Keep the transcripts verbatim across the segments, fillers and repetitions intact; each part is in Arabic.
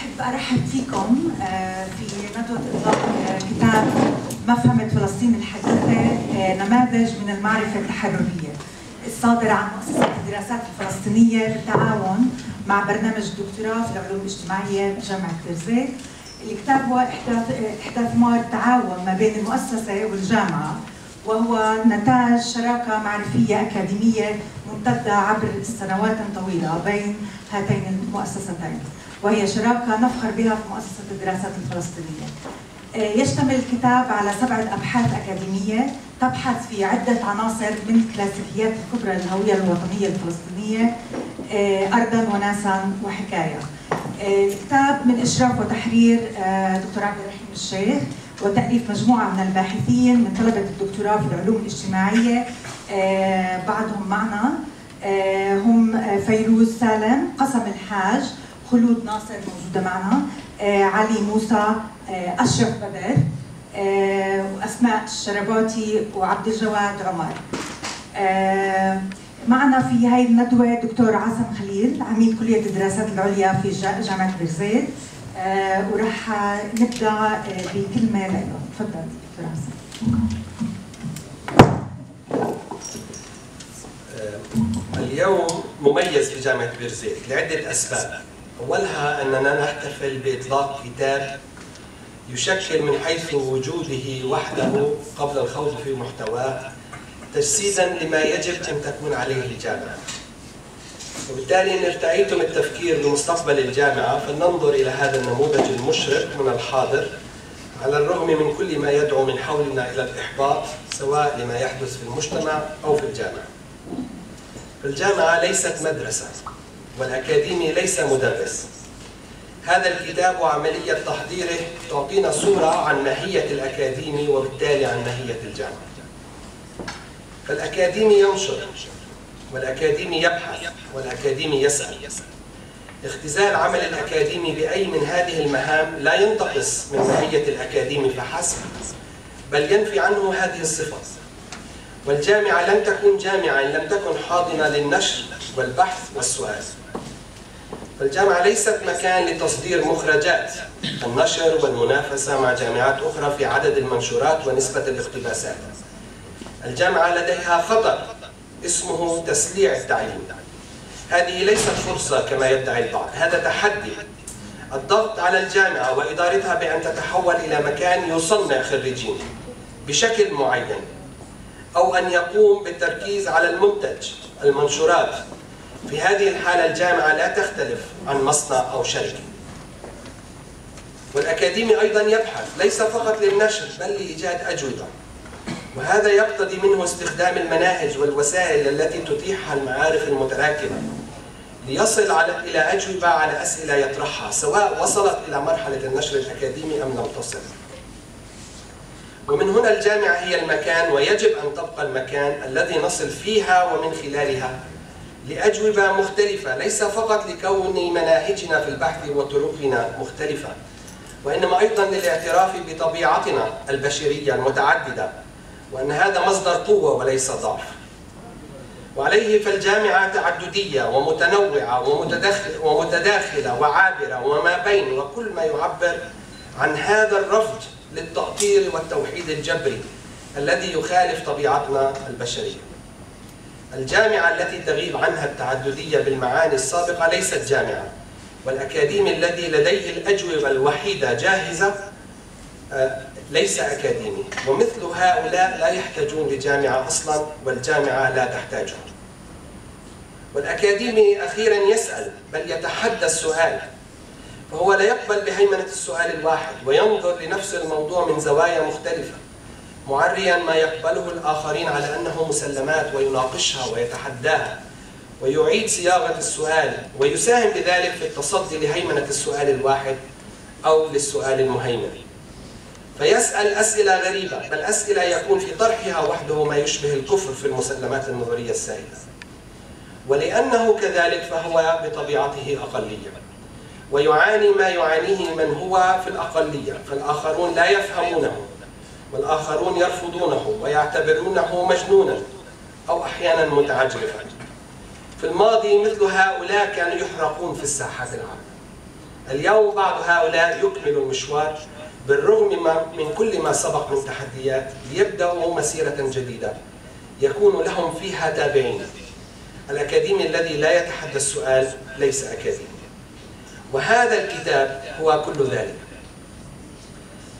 بحب ارحب فيكم في ندوه اطلاق كتاب مفهمة فلسطين الحديثه نماذج من المعرفه التحرريه، الصادر عن مؤسسه الدراسات الفلسطينيه بالتعاون مع برنامج الدكتوراه في العلوم الاجتماعيه بجامعه بيرزيت. الكتاب هو احداث مار تعاون ما بين المؤسسه والجامعه، وهو نتاج شراكه معرفيه اكاديميه ممتده عبر سنوات طويله بين هاتين المؤسستين، وهي شراكه نفخر بها في مؤسسه الدراسات الفلسطينيه. يشتمل الكتاب على سبعه ابحاث اكاديميه تبحث في عده عناصر من الكلاسيكيات الكبرى للهويه الوطنيه الفلسطينيه، ارضا وناسا وحكايه. الكتاب من اشراف وتحرير دكتور عبد الرحيم الشيخ، وتأليف مجموعة من الباحثين من طلبة الدكتوراه في العلوم الاجتماعية، بعضهم معنا، هم فيروز سالم، قاسم الحاج، خلود ناصر موجودة معنا، علي موسى، اشرف بدر، واسماء الشرباتي، وعبد الجواد عمر. معنا في هاي الندوة دكتور عاصم خليل، عميد كلية الدراسات العليا في جامعة بيرزيت، أه وراح نبدا بكلمه لإله. تفضل دكتور عاصم. اليوم مميز في جامعه بيرزيت لعده اسباب، اولها اننا نحتفل باطلاق كتاب يشكل من حيث وجوده وحده قبل الخوض في محتواه تجسيدا لما يجب ان تكون عليه الجامعه. وبالتالي إن ارتأيتم التفكير بمستقبل الجامعة فلننظر إلى هذا النموذج المشرق من الحاضر، على الرغم من كل ما يدعو من حولنا إلى الإحباط سواء لما يحدث في المجتمع أو في الجامعة. فالجامعة ليست مدرسة، والأكاديمي ليس مدرس. هذا الكتاب وعملية تحضيره تعطينا صورة عن ماهية الأكاديمي وبالتالي عن ماهية الجامعة. فالأكاديمي ينشر، والأكاديمي يبحث، والأكاديمي يسأل. اختزال عمل الأكاديمي بأي من هذه المهام لا ينتقص من ماهية الأكاديمي فحسب، بل ينفي عنه هذه الصفة. والجامعة لم تكن جامعة إن لم تكن حاضنة للنشر والبحث والسؤال. فالجامعة ليست مكان لتصدير مخرجات، النشر والمنافسة مع جامعات أخرى في عدد المنشورات ونسبة الاقتباسات. الجامعة لديها خطر اسمه تسليع التعليم. هذه ليست فرصة كما يدعي البعض، هذا تحدي. الضغط على الجامعة وإدارتها بأن تتحول إلى مكان يصنع خريجين بشكل معين، أو أن يقوم بالتركيز على المنتج، المنشورات. في هذه الحالة الجامعة لا تختلف عن مصنع أو شركة. والأكاديمي أيضا يبحث، ليس فقط للنشر بل لإيجاد أجوبة. وهذا يقتضي منه استخدام المناهج والوسائل التي تتيحها المعارف المتراكمة ليصل على إلى أجوبة على أسئلة يطرحها، سواء وصلت إلى مرحلة النشر الأكاديمي أم لم تصل. ومن هنا الجامعة هي المكان، ويجب أن تبقى المكان الذي نصل فيها ومن خلالها لأجوبة مختلفة، ليس فقط لكون مناهجنا في البحث وطرقنا مختلفة، وإنما أيضا للاعتراف بطبيعتنا البشرية المتعددة، وأن هذا مصدر قوة وليس ضعف. وعليه فالجامعة تعددية ومتنوعة ومتداخلة وعابرة وما بين، وكل ما يعبر عن هذا الرفض للتأطير والتوحيد الجبري الذي يخالف طبيعتنا البشرية. الجامعة التي تغيب عنها التعددية بالمعاني السابقة ليست جامعة، والأكاديمي الذي لديه الأجوبة الوحيدة جاهزة ليس أكاديمي، ومثل هؤلاء لا يحتاجون لجامعة أصلاً، والجامعة لا تحتاجهم. والأكاديمي أخيراً يسأل، بل يتحدى السؤال، فهو لا يقبل بهيمنة السؤال الواحد، وينظر لنفس الموضوع من زوايا مختلفة، معرياً ما يقبله الآخرين على أنه مسلمات، ويناقشها ويتحداها، ويعيد صياغة السؤال، ويساهم بذلك في التصدي لهيمنة السؤال الواحد أو للسؤال المهيمن. فيسأل أسئلة غريبة، بل أسئلة يكون في طرحها وحده ما يشبه الكفر في المسلمات النظرية السائدة. ولأنه كذلك فهو بطبيعته أقلية، ويعاني ما يعانيه من هو في الأقلية، فالآخرون لا يفهمونه، والآخرون يرفضونه ويعتبرونه مجنونا أو أحيانا متعجرفا. في الماضي مثل هؤلاء كانوا يحرقون في الساحات العامة. اليوم بعض هؤلاء يكملوا المشوار بالرغم من كل ما سبق من تحديات ليبدأوا مسيرة جديدة يكون لهم فيها تابعين. الأكاديمي الذي لا يتحدى السؤال ليس أكاديمي، وهذا الكتاب هو كل ذلك.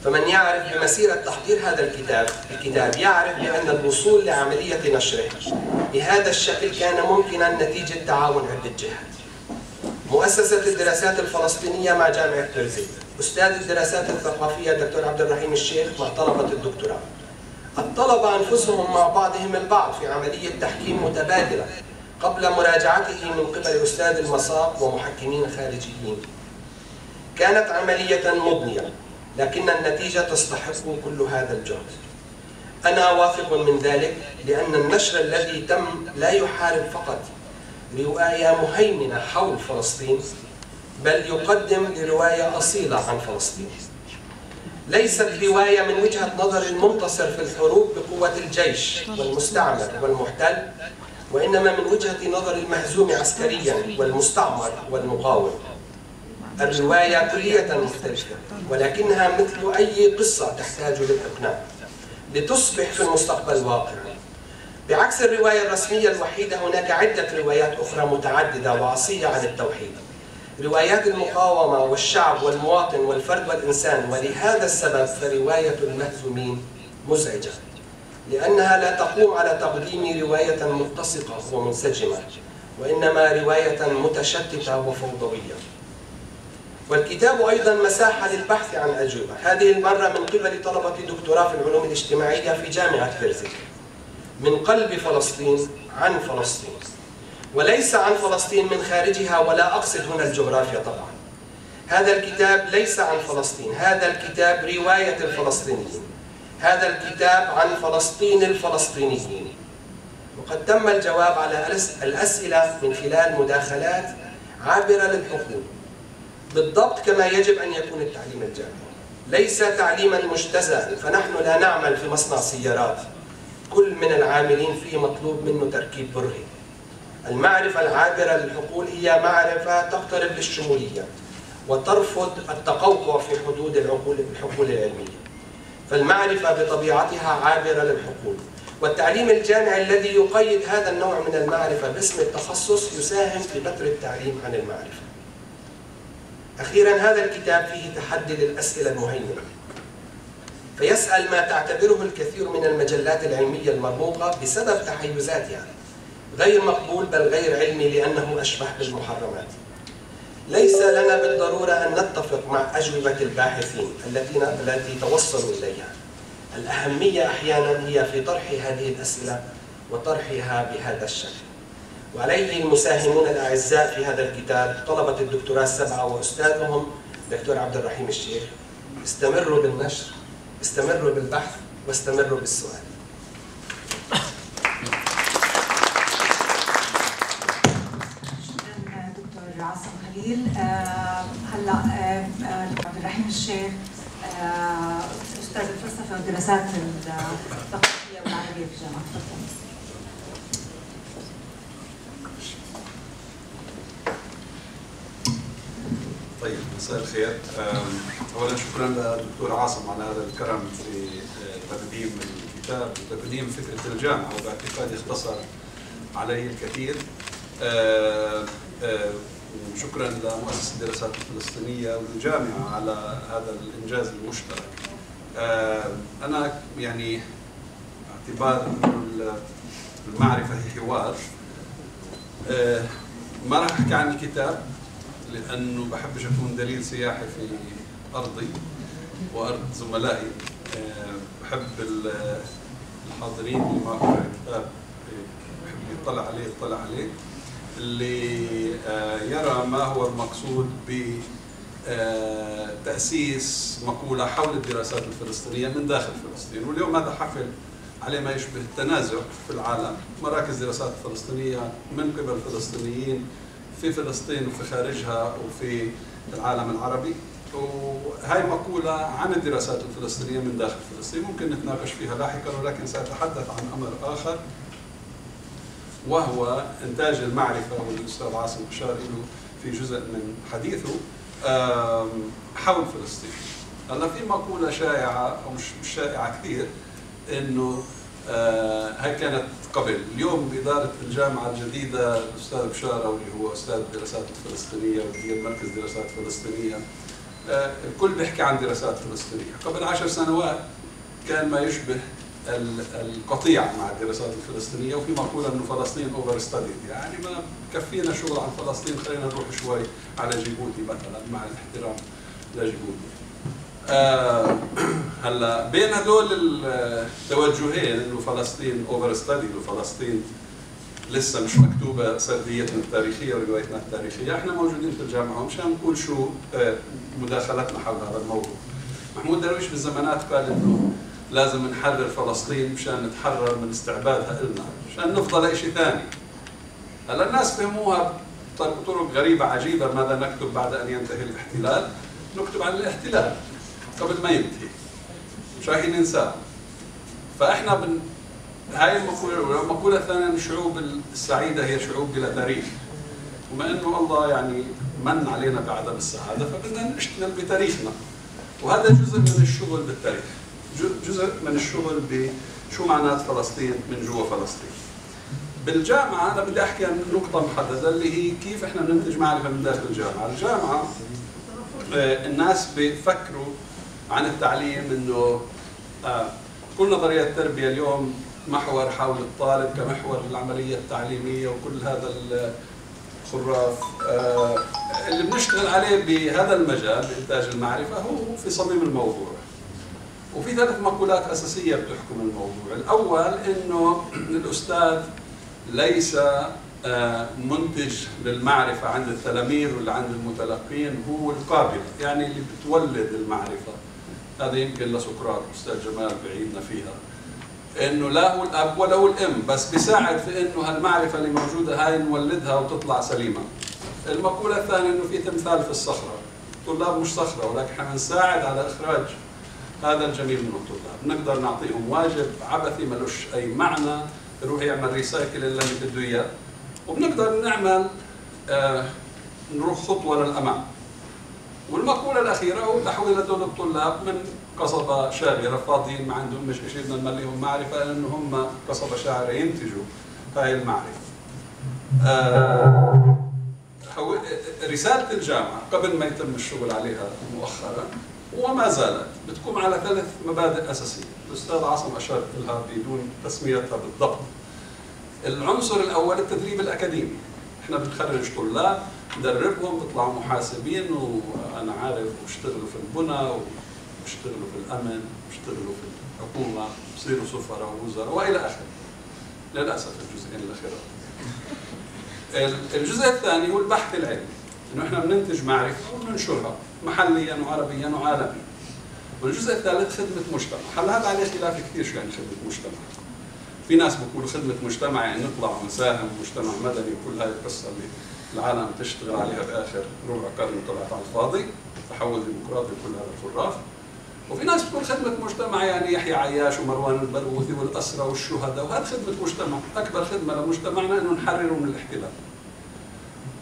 فمن يعرف بمسيرة تحضير هذا الكتاب الكتاب يعرف بأن الوصول لعملية نشره بهذا الشكل كان ممكنا نتيجة تعاون عدة جهات. مؤسسة الدراسات الفلسطينية مع جامعة بيرزيت، أستاذ الدراسات الثقافية الدكتور عبد الرحيم الشيخ مع طلبة الدكتوراه، الطلبة أنفسهم مع بعضهم البعض في عملية تحكيم متبادلة قبل مراجعته من قبل أستاذ المساق ومحكمين خارجيين. كانت عملية مضنية لكن النتيجة تستحق كل هذا الجهد. أنا واثق من ذلك لأن النشر الذي تم لا يحارب فقط رواية مهيمنة حول فلسطين، بل يقدم رواية أصيلة عن فلسطين. ليست رواية من وجهة نظر المنتصر في الحروب بقوة الجيش والمستعمر والمحتل، وإنما من وجهة نظر المهزوم عسكريا والمستعمر والمقاوم. الرواية كلية مختلفة، ولكنها مثل أي قصة تحتاج للإقناع لتصبح في المستقبل واقع. بعكس الرواية الرسمية الوحيدة، هناك عدة روايات أخرى متعددة وعصية عن التوحيد، روايات المقاومة والشعب والمواطن والفرد والإنسان. ولهذا السبب فرواية المهزومين مزعجة، لأنها لا تقوم على تقديم رواية متسقة ومنسجمة، وإنما رواية متشتتة وفوضوية. والكتاب أيضا مساحة للبحث عن أجوبة، هذه المرة من قبل طلبة دكتوراه في العلوم الاجتماعية في جامعة بيرزيت، من قلب فلسطين عن فلسطين، وليس عن فلسطين من خارجها، ولا أقصد هنا الجغرافيا طبعا. هذا الكتاب ليس عن فلسطين، هذا الكتاب رواية الفلسطينيين، هذا الكتاب عن فلسطين الفلسطينيين. وقد تم الجواب على الأسئلة من خلال مداخلات عابرة للحقول، بالضبط كما يجب أن يكون التعليم الجامعي، ليس تعليما مجتزا. فنحن لا نعمل في مصنع سيارات، كل من العاملين فيه مطلوب منه تركيب برهي. المعرفة العابرة للحقول هي معرفة تقترب للشمولية وترفض التقوقع في حدود الحقول العلمية، فالمعرفة بطبيعتها عابرة للحقول. والتعليم الجامعي الذي يقيد هذا النوع من المعرفة باسم التخصص يساهم في بتر التعليم عن المعرفة. أخيرا، هذا الكتاب فيه تحدي للأسئلة المهيمنة، فيسأل ما تعتبره الكثير من المجلات العلمية المرموقة بسبب تحيزاتها، غير مقبول بل غير علمي لأنه أشبه بالمحرمات. ليس لنا بالضرورة أن نتفق مع أجوبة الباحثين التي التي توصلوا إليها، الأهمية أحيانا هي في طرح هذه الأسئلة وطرحها بهذا الشكل. وعليه المساهمون الأعزاء في هذا الكتاب، طلبة الدكتوراه السبعة وأستاذهم دكتور عبد الرحيم الشيخ، استمروا بالنشر، استمروا بالبحث، واستمروا بالسؤال. دكتور عاصم خليل. هلا عبد الرحيم الشيخ استاذ الفلسفه والدراسات الثقافيه والعربيه في جامعه بيرزيت. طيب، مساء الخير. اولا شكرا للدكتور عاصم على هذا الكرم في تقديم الكتاب وتقديم فكره الجامعه، وباعتقادي اختصر عليه الكثير. شكرا لمؤسسه الدراسات الفلسطينيه والجامعه على هذا الانجاز المشترك. انا يعني باعتبار المعرفه هي حوار، ما راح احكي عن الكتاب لأنه بحبش أكون دليل سياحي في أرضي وأرض زملائي. بحب الحاضرين اللي ما قرأوا الكتاب بحب يطلع عليه يطلع عليه اللي يرى ما هو المقصود بتأسيس مقولة حول الدراسات الفلسطينية من داخل فلسطين. واليوم هذا حفل عليه ما يشبه التنازع في العالم، مراكز دراسات فلسطينية من قبل فلسطينيين في فلسطين وفي خارجها وفي العالم العربي. وهي مقولة عن الدراسات الفلسطينية من داخل فلسطين، ممكن نتناقش فيها لاحقا، ولكن سأتحدث عن أمر آخر وهو إنتاج المعرفة، والأستاذ عاصم بشارة في جزء من حديثه. حول فلسطين. هلا في مقولة شائعة أو مش شائعة كثير إنه هاي كانت قبل، اليوم بإدارة الجامعة الجديدة الأستاذ بشارة واللي هو أستاذ الدراسات الفلسطينية ومدير مركز دراسات فلسطينية، الكل بيحكي عن دراسات فلسطينية. قبل عشر سنوات كان ما يشبه القطيع مع الدراسات الفلسطينية، وفي مقولة إنه فلسطين أوفر ستاديد، يعني ما كفينا شغل عن فلسطين، خلينا نروح شوي على جيبوتي مثلا، مع الاحترام لجيبوتي. آه هلا بين هذول التوجهين انه فلسطين اوفر ستادي وفلسطين لسه مش مكتوبه سرديتنا التاريخيه وروايتنا التاريخيه، احنا موجودين في الجامعه ومشان نقول شو آه مداخلتنا حول هذا الموضوع. محمود درويش بالزمانات قال انه لازم نحرر فلسطين مشان نتحرر من استعبادها النا، مشان نفضل اي شيء ثاني. هلا الناس فهموها بطرق غريبه عجيبه، ماذا نكتب بعد ان ينتهي الاحتلال؟ نكتب عن الاحتلال قبل ما ينتهي، مش رايحين ننساه. فاحنا بن هاي المقوله، والمقوله الثانيه ان الشعوب السعيده هي شعوب بلا تاريخ، وما انه الله يعني من علينا بعدم السعاده فبدنا نشتغل بتاريخنا، وهذا جزء من الشغل بالتاريخ، جزء من الشغل بشو معنات فلسطين من جوا فلسطين. بالجامعه انا بدي احكي عن نقطه محدده اللي هي كيف احنا بننتج معرفه من داخل الجامعه. الجامعه الناس بيفكروا عن التعليم انه آه كل نظريات التربيه اليوم محور حول الطالب كمحور للعمليه التعليميه، وكل هذا الخراف آه اللي بنشتغل عليه بهذا المجال بانتاج المعرفه هو في صميم الموضوع. وفي ثلاث مقولات اساسيه بتحكم الموضوع، الاول انه الاستاذ ليس آه منتج للمعرفه عند التلاميذ ولا عند المتلقين، هو القابل، يعني اللي بتولد المعرفه. هذا يمكن لسقراط، أستاذ جمال بعيدنا فيها، إنه لا هو الأب ولا هو الأم، بس بيساعد في إنه هالمعرفة اللي موجودة هاي نولدها وتطلع سليمة. المقولة الثانية إنه في تمثال في الصخرة، الطلاب مش صخرة، ولكن إحنا بنساعد على إخراج هذا الجميل من الطلاب، بنقدر نعطيهم واجب عبثي ملوش أي معنى، يروح يعمل ريسايكل اللي بده إياه، وبنقدر نعمل آه نروح خطوة للأمام. والمقولة الأخيرة هو تحويل هذول الطلاب من قصبة شاغرة فاضيين ما عندهم مش شيء بدنا نمليهم معرفة، لأن هم قصبة شاعرة ينتجوا هاي المعرفة. آه رسالة الجامعة قبل ما يتم الشغل عليها مؤخرا وما زالت بتقوم على ثلاث مبادئ أساسية، الأستاذ عاصم أشار لها بدون تسميتها بالضبط. العنصر الأول التدريب الأكاديمي، احنا بنخرج طلاب ندربهم بيطلعوا محاسبين، وانا عارف بيشتغلوا في البنى وبيشتغلوا في الامن وبيشتغلوا في الحكومه، بصيروا سفراء ووزراء والى اخره. للاسف الجزئين الاخيرين. الجزء الثاني هو البحث العلمي، انه احنا بننتج معرفه وبننشرها محليا وعربيا وعالميا. والجزء الثالث خدمه مجتمع، هلا هذا عليه خلاف كثير شو يعني خدمه مجتمع. في ناس بيقولوا خدمه مجتمع يعني نطلع ونساهم بمجتمع مدني وكل هاي القصه اللي العالم تشتغل عليها باخر ربع قرن طلعت على الفاضي، تحول ديمقراطي وكل هذا الخراف. وفي ناس بتقول خدمه مجتمع يعني يحيى عياش ومروان البروغوثي والاسرى والشهداء، وهذا خدمه مجتمع، اكبر خدمه لمجتمعنا انه نحرره من الاحتلال.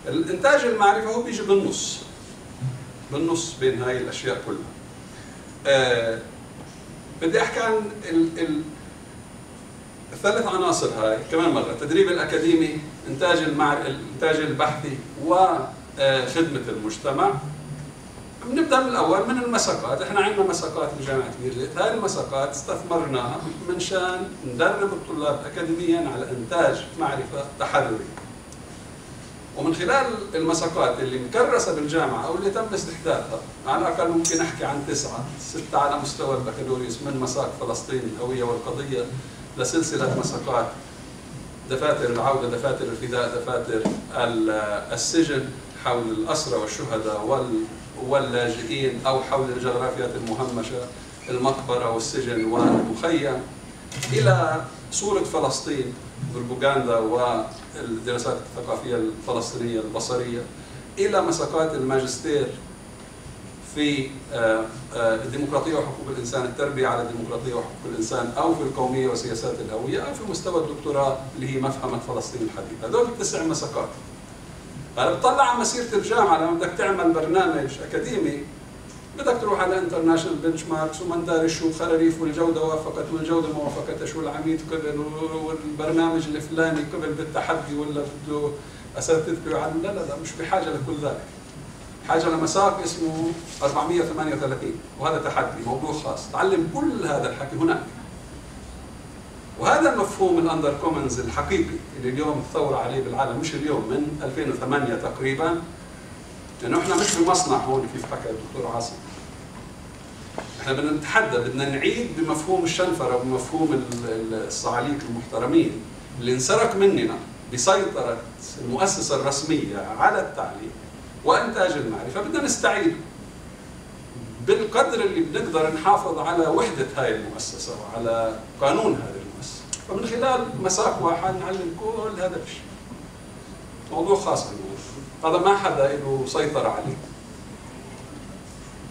الانتاج المعرفه هو بيجي بالنص. بالنص بين هاي الاشياء كلها. أه بدي احكي عن ال ال الثلاث عناصر هاي كمان مرة، التدريب الأكاديمي، إنتاج المعر... الإنتاج البحثي، وخدمة المجتمع. بنبدأ من الأول من المساقات، إحنا عندنا مساقات بجامعة بيرزيت، هاي المساقات استثمرناها من شان ندرب الطلاب أكاديمياً على إنتاج معرفة تحررية. ومن خلال المساقات اللي مكرسة بالجامعة أو اللي تم استحداثها، على الأقل ممكن أحكي عن تسعة، ستة على مستوى البكالوريوس من مساق فلسطين الهوية والقضية، لسلسلة مساقات دفاتر العودة، دفاتر الفداء، دفاتر السجن، حول الأسرى والشهداء واللاجئين، أو حول الجغرافيات المهمشة، المقبرة والسجن والمخيم، إلى صورة فلسطين، بروباغندا والدراسات الثقافية الفلسطينية البصرية، إلى مساقات الماجستير في الديمقراطية وحقوق الإنسان، التربية على الديمقراطية وحقوق الإنسان، أو في القومية وسياسات الهوية، أو في مستوى الدكتوراه اللي هي مفهمة فلسطين الحديثة. هذول التسع مساقات. فأنا بطلع على مسيرة الجامعة. لما بدك تعمل برنامج أكاديمي بدك تروح على انترناشونال بنش ماركس وما ندري شو خراريف والجودة وافقت والجودة ما وافقتش والعميد قبل والبرنامج الفلاني قبل بالتحدي ولا بده أساتذة بيعلم. لا لا لا، مش بحاجة لكل ذلك، حاجة لمساق اسمه أربعمئة وثمانية وثلاثين وهذا تحدي موضوع خاص. تعلم كل هذا الحكي هناك، وهذا المفهوم الاندر كومنز الحقيقي اللي اليوم الثوره عليه بالعالم، مش اليوم، من ألفين وثمانية تقريبا. لانه احنا مش بمصنع هون كيف حكى الدكتور عاصم، احنا بدنا نتحدى، بدنا نعيد بمفهوم الشنفره وبمفهوم الصعاليك المحترمين اللي انسرق مننا بسيطره المؤسسه الرسميه على التعليم وانتاج المعرفه. بدنا نستعيد بالقدر اللي بنقدر نحافظ على وحده هاي المؤسسه وعلى قانون هذا، فمن خلال مساق واحد نعلم كل هذا الشيء. موضوع خاص بالموضوع، هذا ما حدا له سيطرة عليه.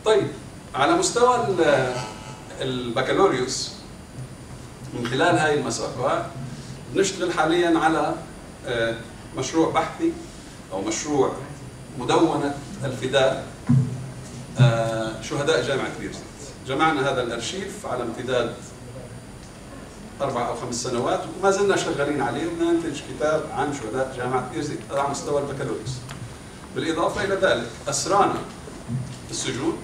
طيب، على مستوى البكالوريوس من خلال هاي المساقات نشتغل حاليا على مشروع بحثي أو مشروع مدونة الفداء شهداء جامعة بيرزيت. جمعنا هذا الأرشيف على امتداد أربع أو خمس سنوات وما زلنا شغالين عليه، وننتج كتاب عن شهداء جامعة بيرزيت على مستوى البكالوريوس. بالإضافة إلى ذلك أسرانا في السجون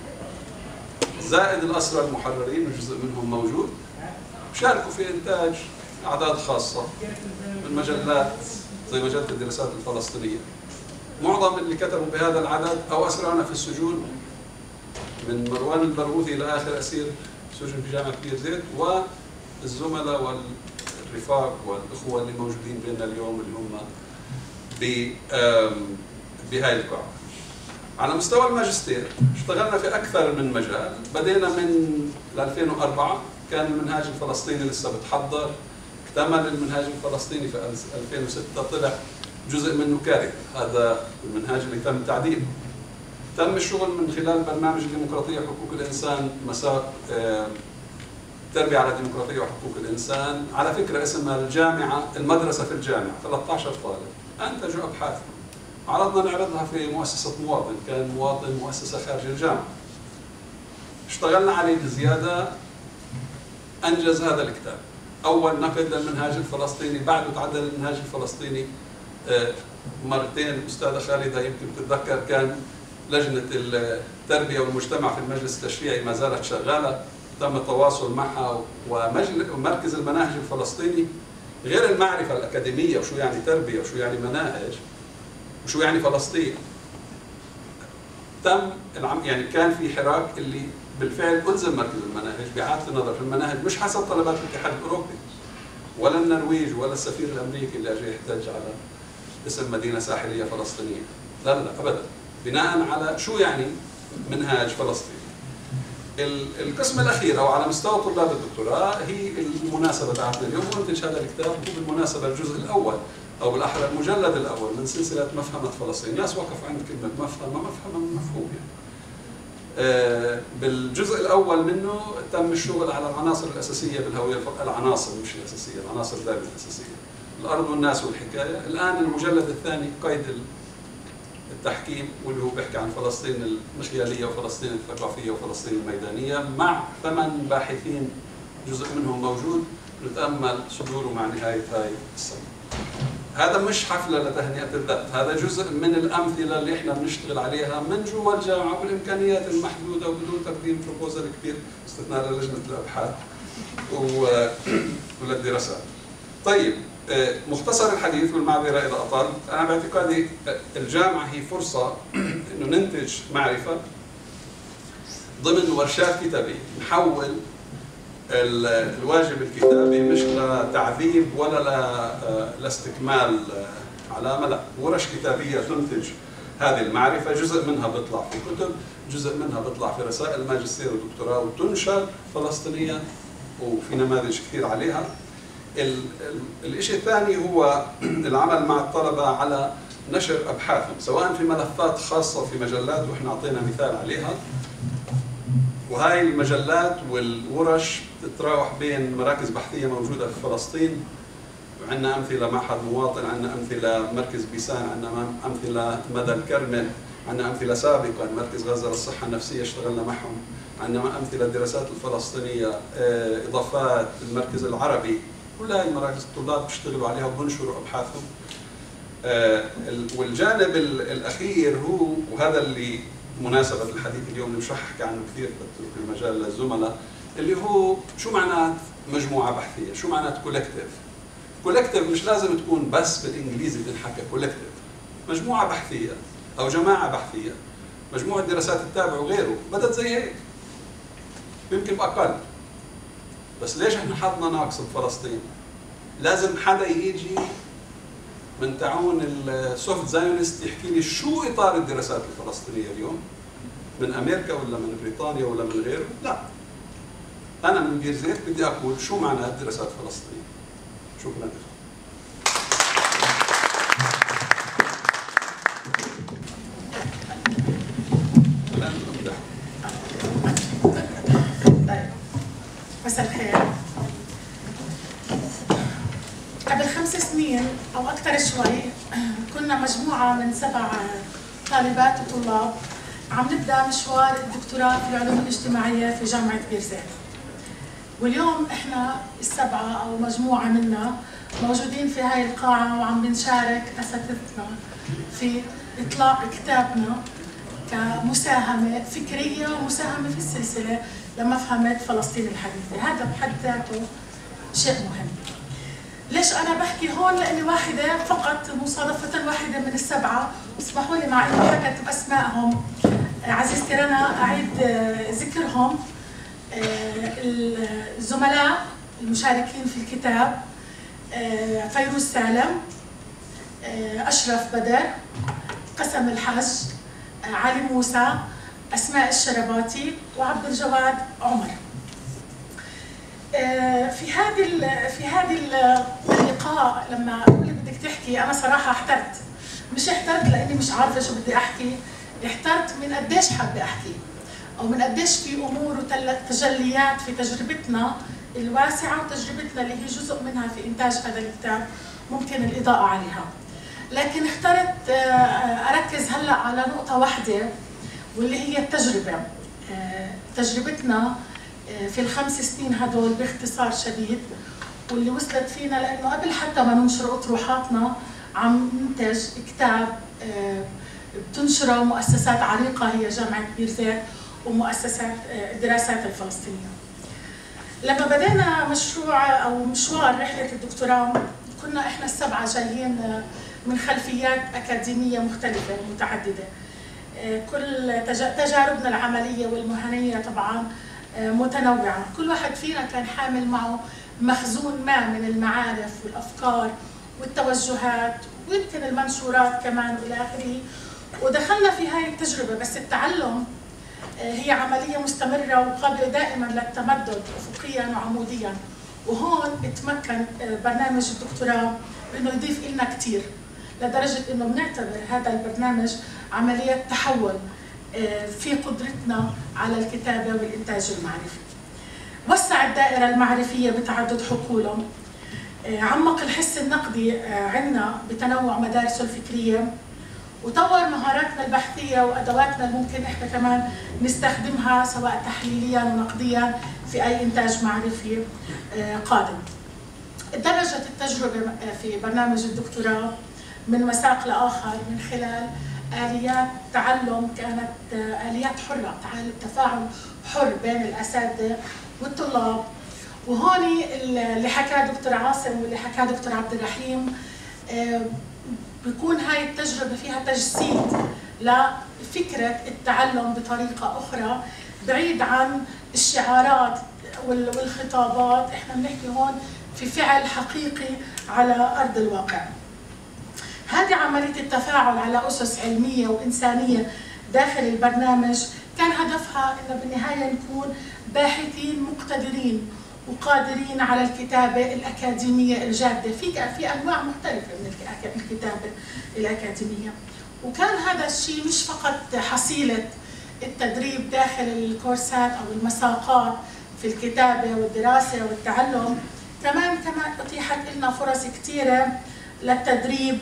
زائد الأسرى المحررين جزء منهم موجود شاركوا في إنتاج أعداد خاصة من مجلات زي مجلة الدراسات الفلسطينية. معظم اللي كتبوا بهذا العدد أو أسرانا في السجون من مروان البروغوثي إلى آخر أسير سجن في جامعة بيرزيت، و الزملاء والرفاق والإخوة اللي موجودين بيننا اليوم اللي هم بهاي القاعة. على مستوى الماجستير اشتغلنا في أكثر من مجال، بدينا من ألفين وأربعة كان المنهاج الفلسطيني لسه بتحضر، اكتمل المنهاج الفلسطيني في ألفين وستة طلع جزء منه كارثة، هذا المنهاج اللي تم تعديله. تم الشغل من خلال برنامج الديمقراطية وحقوق الإنسان، مساق التربية على الديمقراطية وحقوق الإنسان، على فكرة اسمها الجامعة المدرسة في الجامعة، ثلاثة عشر طالب أنتجوا أبحاث عرضنا نعرضها في مؤسسة مواطن، كان مواطن مؤسسة خارج الجامعة. اشتغلنا عليه بزيادة، أنجز هذا الكتاب أول نقد للمنهاج الفلسطيني، بعده تعدل المنهاج الفلسطيني مرتين. الأستاذة خالدة يمكن تتذكر كان لجنة التربية والمجتمع في المجلس التشريعي ما زالت شغالة، تم التواصل معها ومركز المناهج الفلسطيني غير المعرفة الأكاديمية وشو يعني تربية وشو يعني مناهج وشو يعني فلسطين. تم يعني كان في حراك اللي بالفعل ألزم مركز المناهج بإعادة النظر في المناهج، مش حسب طلبات الاتحاد الأوروبي ولا النرويج ولا السفير الأمريكي اللي أجى يحتج على اسم مدينة ساحلية فلسطينية، لا لا أبدا، بناء على شو يعني منهاج فلسطين. القسم الاخير او على مستوى طلاب الدكتوراه هي المناسبه تاعتنا اليوم، وننتج هذا الكتاب هو بالمناسبه الجزء الاول او بالاحرى المجلد الاول من سلسله مفهمه فلسطين. الناس وقفوا عند كلمه مفهمه، مفهمه مفهوم يعني. آه بالجزء الاول منه تم الشغل على العناصر الاساسيه بالهويه، العناصر مش الاساسيه، العناصر دائما الاساسيه، الارض والناس والحكايه. الان المجلد الثاني قيد التحكيم واللي هو بيحكي عن فلسطين المخياليه وفلسطين الثقافيه وفلسطين الميدانيه، مع ثمان باحثين جزء منهم موجود، نتامل صدوره مع نهايه هاي السنه. هذا مش حفله لتهنئه الذات، هذا جزء من الامثله اللي احنا بنشتغل عليها من جوا الجامعه والامكانيات المحدوده وبدون تقديم بروبوزل كبير باستثناء لجنه الابحاث وللدراسات. طيب، مختصر الحديث والمعذرة إذا أطال، أنا باعتقادي الجامعة هي فرصة إنه ننتج معرفة ضمن ورشات كتابية، نحول الواجب الكتابي مش لتعذيب ولا لاستكمال علامة، لا، ورش كتابية تنتج هذه المعرفة، جزء منها بيطلع في كتب، جزء منها بيطلع في رسائل ماجستير ودكتوراه وتنشر فلسطينية وفي نماذج كثير عليها. الشيء الثاني هو العمل مع الطلبة على نشر أبحاثهم سواء في ملفات خاصة في مجلات، وإحنا أعطينا مثال عليها، وهاي المجلات والورش تتراوح بين مراكز بحثية موجودة في فلسطين عندنا امثله معهد مواطن، عندنا امثله مركز بيسان، عندنا امثله مدى الكرمل، عندنا امثله سابقا مركز غزة للصحة النفسية اشتغلنا معهم، عندنا امثله الدراسات الفلسطينية، اضافات المركز العربي، كل هاي المراكز الطلاب بيشتغلوا عليها وبنشروا ابحاثهم. والجانب الاخير هو، وهذا اللي مناسبة الحديث اليوم اللي مش رح احكي عنه كثير بترك المجال للزملاء، اللي هو شو معنات مجموعة بحثية؟ شو معنات كولكتيف؟ كولكتيف مش لازم تكون بس بالانجليزي بتنحكى كولكتيف. مجموعة بحثية أو جماعة بحثية، مجموعة دراسات التابع وغيره، بدت زي هيك. يمكن أقل. بس ليش احنا حظنا ناقص بفلسطين؟ لازم حدا يجي من تعاون السوفت زايونست يحكي لي شو إطار الدراسات الفلسطينية اليوم؟ من أمريكا ولا من بريطانيا ولا من غيره؟ لا. أنا من بيرزيت بدي أقول شو معنى الدراسات الفلسطينية. شكرا لكم. مساء الخير. قبل خمس سنين أو أكثر شوي كنا مجموعة من سبع طالبات وطلاب عم نبدأ مشوار الدكتوراه في العلوم الاجتماعية في جامعة بيرزيت. واليوم احنا السبعه او مجموعه منا موجودين في هاي القاعه وعم بنشارك اساتذتنا في اطلاق كتابنا كمساهمه فكريه ومساهمه في السلسله لمفهمه فلسطين الحديثه، هذا بحد ذاته شيء مهم. ليش انا بحكي هون؟ لاني واحده فقط، مصادفه واحده من السبعه، اسمحوا لي مع اني حكت باسمائهم عزيزتي رنا اعيد ذكرهم. الزملاء المشاركين في الكتاب فيروز سالم، اشرف بدر، قاسم الحاج، علي موسى، اسماء الشرباتي، وعبد الجواد عمر. في هذه في هذه اللقاء لما قلت بدك تحكي انا صراحه احترت، مش احترت لاني مش عارفه شو بدي احكي، احترت من قديش حابه احكي أو من قديش في أمور وتجليات في تجربتنا الواسعة وتجربتنا اللي هي جزء منها في إنتاج هذا الكتاب ممكن الإضاءة عليها. لكن اخترت أركز هلأ على نقطة واحدة واللي هي التجربة، تجربتنا في الخمس سنين هدول باختصار شديد، واللي وصلت فينا لأنه قبل حتى ما ننشر أطروحاتنا عم ننتج كتاب بتنشره مؤسسات عريقة هي جامعة بيرزيت ومؤسسات الدراسات الفلسطينية. لما بدأنا مشروع أو مشوار رحلة الدكتوراه كنا إحنا السبعة جايين من خلفيات أكاديمية مختلفة ومتعددة. كل تجاربنا العملية والمهنية طبعاً متنوعة، كل واحد فينا كان حامل معه مخزون ما من المعارف والأفكار والتوجهات ويمكن المنشورات كمان إلى آخره، ودخلنا في هاي التجربة. بس التعلم هي عملية مستمرة وقابلة دائما للتمدد أفقيا وعموديا، وهون بتمكن برنامج الدكتوراه إنه يضيف لنا كثير، لدرجة إنه بنعتبر هذا البرنامج عملية تحول في قدرتنا على الكتابة والإنتاج المعرفي. وسع الدائرة المعرفية بتعدد حقوله، عمق الحس النقدي عندنا بتنوع مدارسه الفكرية، وطور مهاراتنا البحثية وأدواتنا اللي ممكن إحنا كمان نستخدمها سواء تحليلياً ونقدياً في أي إنتاج معرفي قادم. درجت التجربة في برنامج الدكتوراه من مساق لآخر من خلال آليات تعلم كانت آليات حرة، تفاعل حر بين الأساتذة والطلاب. وهون اللي حكاه دكتور عاصم واللي حكاه دكتور عبد الرحيم، بيكون هاي التجربة فيها تجسيد لفكرة التعلم بطريقة أخرى بعيد عن الشعارات والخطابات، إحنا بنحكي هون في فعل حقيقي على أرض الواقع. هذه عملية التفاعل على أسس علمية وإنسانية داخل البرنامج كان هدفها إنه بالنهاية نكون باحثين مقتدرين وقادرين على الكتابة الأكاديمية الجادة، في في أنواع مختلفة من الكتابة الأكاديمية. وكان هذا الشيء مش فقط حصيلة التدريب داخل الكورسات أو المساقات في الكتابة والدراسة والتعلم، كمان كمان اتيحت لنا فرص كثيره للتدريب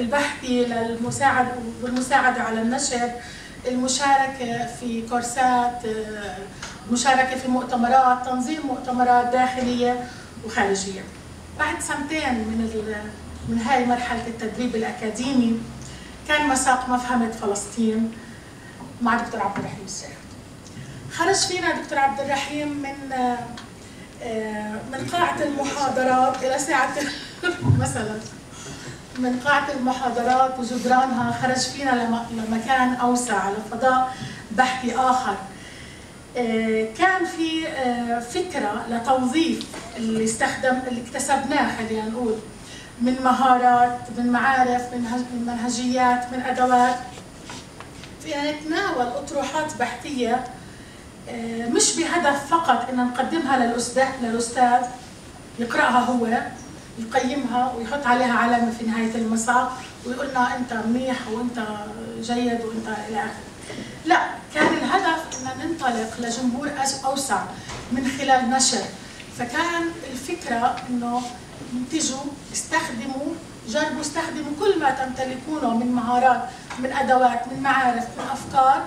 البحثي، للمساعده والمساعده على النشر، المشاركه في كورسات، المشاركه في مؤتمرات، تنظيم مؤتمرات داخليه وخارجيه. بعد سنتين من من هاي مرحله التدريب الاكاديمي كان مساق مفهمه فلسطين مع دكتور عبد الرحيم الشيخ. خرج فينا دكتور عبد الرحيم من من قاعة المحاضرات إلى ساعة مثلا من قاعة المحاضرات وجدرانها، خرج فينا لمكان أوسع، لفضاء بحثي آخر. كان في فكرة لتوظيف اللي استخدم اللي اكتسبناه، خلينا نقول من مهارات، من معارف، من منهجيات، من أدوات، في أن نتناول أطروحات بحثية مش بهدف فقط ان نقدمها للأستاذ للأستاذ يقرأها هو، يقيمها ويحط عليها علامة في نهاية المساق ويقول لنا انت منيح وانت جيد وانت الى اخره. لا، كان الهدف ان ننطلق لجمهور اوسع من خلال نشر. فكان الفكرة انه انتجوا، استخدموا، جربوا، استخدموا كل ما تمتلكونه من مهارات، من ادوات، من معارف، من افكار،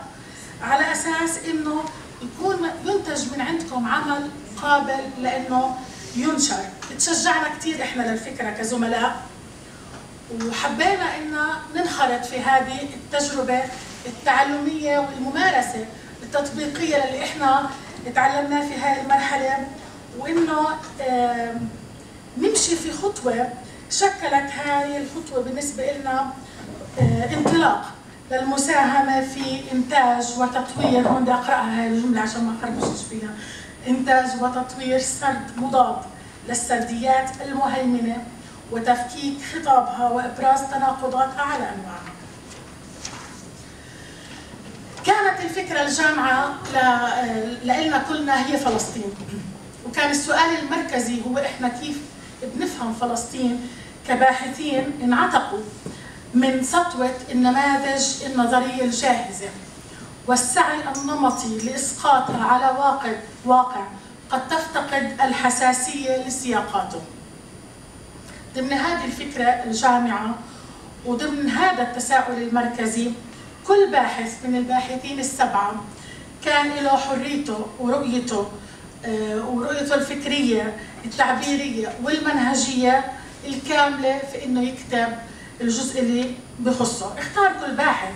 على اساس انه يكون ينتج من عندكم عمل قابل لانه ينشر. تشجعنا كثير احنا للفكره كزملاء، وحبينا ان ننخرط في هذه التجربه التعلميه والممارسه التطبيقيه اللي احنا تعلمناه في هذه المرحله، وانه نمشي في خطوه شكلت هاي الخطوه بالنسبه لنا انطلاق للمساهمة في إنتاج وتطوير. هون بدي أقرأها هاي الجملة عشان ما أخربشش فيها. إنتاج وتطوير سرد مضاد للسرديات المهيمنة وتفكيك خطابها وإبراز تناقضاتها على أنواعها. كانت الفكرة الجامعة لإلنا كلنا هي فلسطين، وكان السؤال المركزي هو إحنا كيف بنفهم فلسطين كباحثين انعتقوا من سطوة النماذج النظرية الجاهزة والسعي النمطي لإسقاطها على واقع واقع قد تفتقد الحساسية لسياقاته. ضمن هذه الفكرة الجامعة وضمن هذا التساؤل المركزي، كل باحث من الباحثين السبعة كان له حريته ورؤيته ورؤيته الفكرية التعبيرية والمنهجية الكاملة في إنه يكتب الجزء اللي بخصه. اختار كل باحث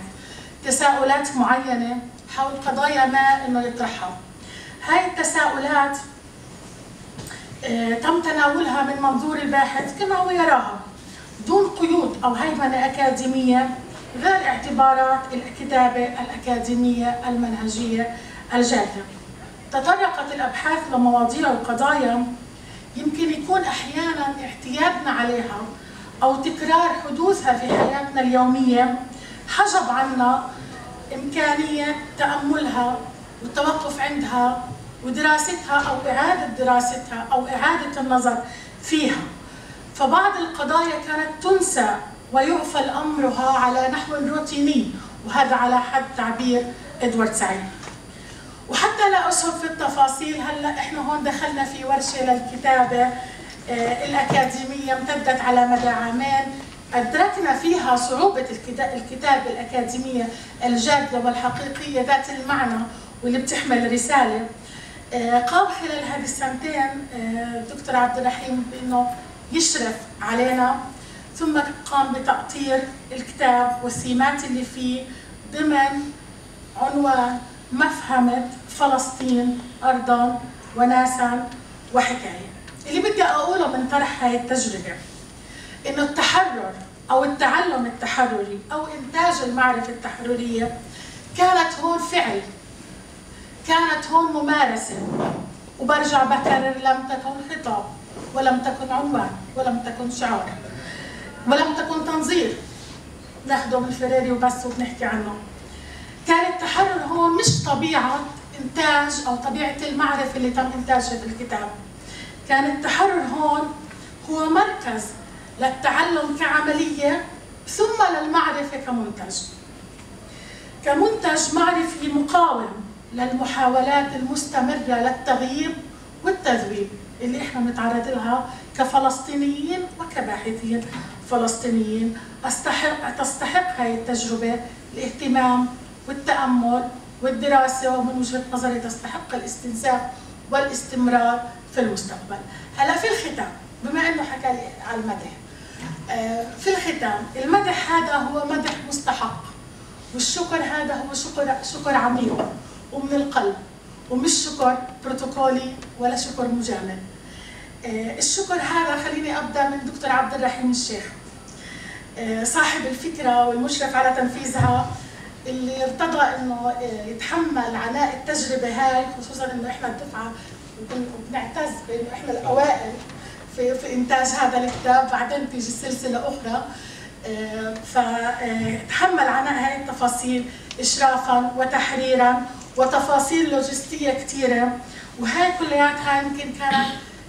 تساؤلات معينة حول قضايا ما انه يطرحها. هاي التساؤلات تم تناولها من منظور الباحث كما هو يراها، دون قيود او هيمنة اكاديمية، غير اعتبارات الكتابة الاكاديمية المنهجية الجاهزة. تطرقت الابحاث لمواضيع وقضايا يمكن يكون احيانا اعتيادنا عليها أو تكرار حدوثها في حياتنا اليومية حجب عنا إمكانية تأملها والتوقف عندها ودراستها أو إعادة دراستها أو إعادة النظر فيها. فبعض القضايا كانت تنسى ويغفل أمرها على نحو روتيني، وهذا على حد تعبير إدوارد سعيد. وحتى لا أشرف في التفاصيل، هلأ إحنا هون دخلنا في ورشة للكتابة الأكاديمية امتدت على مدى عامين، أدركنا فيها صعوبة الكتابة الأكاديمية الجادة والحقيقية ذات المعنى واللي بتحمل رسالة. قام خلال هذه السنتين دكتور عبد الرحيم بأنه يشرف علينا، ثم قام بتأطير الكتاب والسمات اللي فيه ضمن عنوان مفهمة فلسطين أرضاً وناساً وحكاية. اللي بدي اقوله من طرح هاي التجربه انه التحرر او التعلم التحرري او انتاج المعرفه التحرريه كانت هون فعل، كانت هون ممارسه، وبرجع بكرر لم تكن خطاب ولم تكن عنوان ولم تكن شعار ولم تكن تنظير ناخده من الفراري وبس وبنحكي عنه. كان التحرر هون مش طبيعه انتاج او طبيعه المعرفه اللي تم انتاجها في الكتاب. كان التحرر هون هو مركز للتعلم كعملية ثم للمعرفة كمنتج، كمنتج معرفي مقاوم للمحاولات المستمرة للتغييب والتذويب. اللي احنا بنتعرض لها كفلسطينيين وكباحثين فلسطينيين. أستحق تستحق هاي التجربة الاهتمام والتأمل والدراسة، ومن وجهة نظري تستحق الاستنزاف والاستمرار في المستقبل. هلا في الختام، بما انه حكى لي على المدح، في الختام المدح هذا هو مدح مستحق، والشكر هذا هو شكر شكر عميق ومن القلب، ومش شكر بروتوكولي ولا شكر مجامل. الشكر هذا خليني ابدا من دكتور عبد الرحيم الشيخ، صاحب الفكره والمشرف على تنفيذها، اللي ارتضى انه يتحمل عناء التجربه هاي، خصوصا انه احنا الدفعه وبنعتز بانه احنا الاوائل في في انتاج هذا الكتاب، بعدين تيجي سلسله اخرى. فتحمل عناء هاي التفاصيل اشرافا وتحريرا وتفاصيل لوجستيه كثيره، وهاي كلياتها يمكن كانت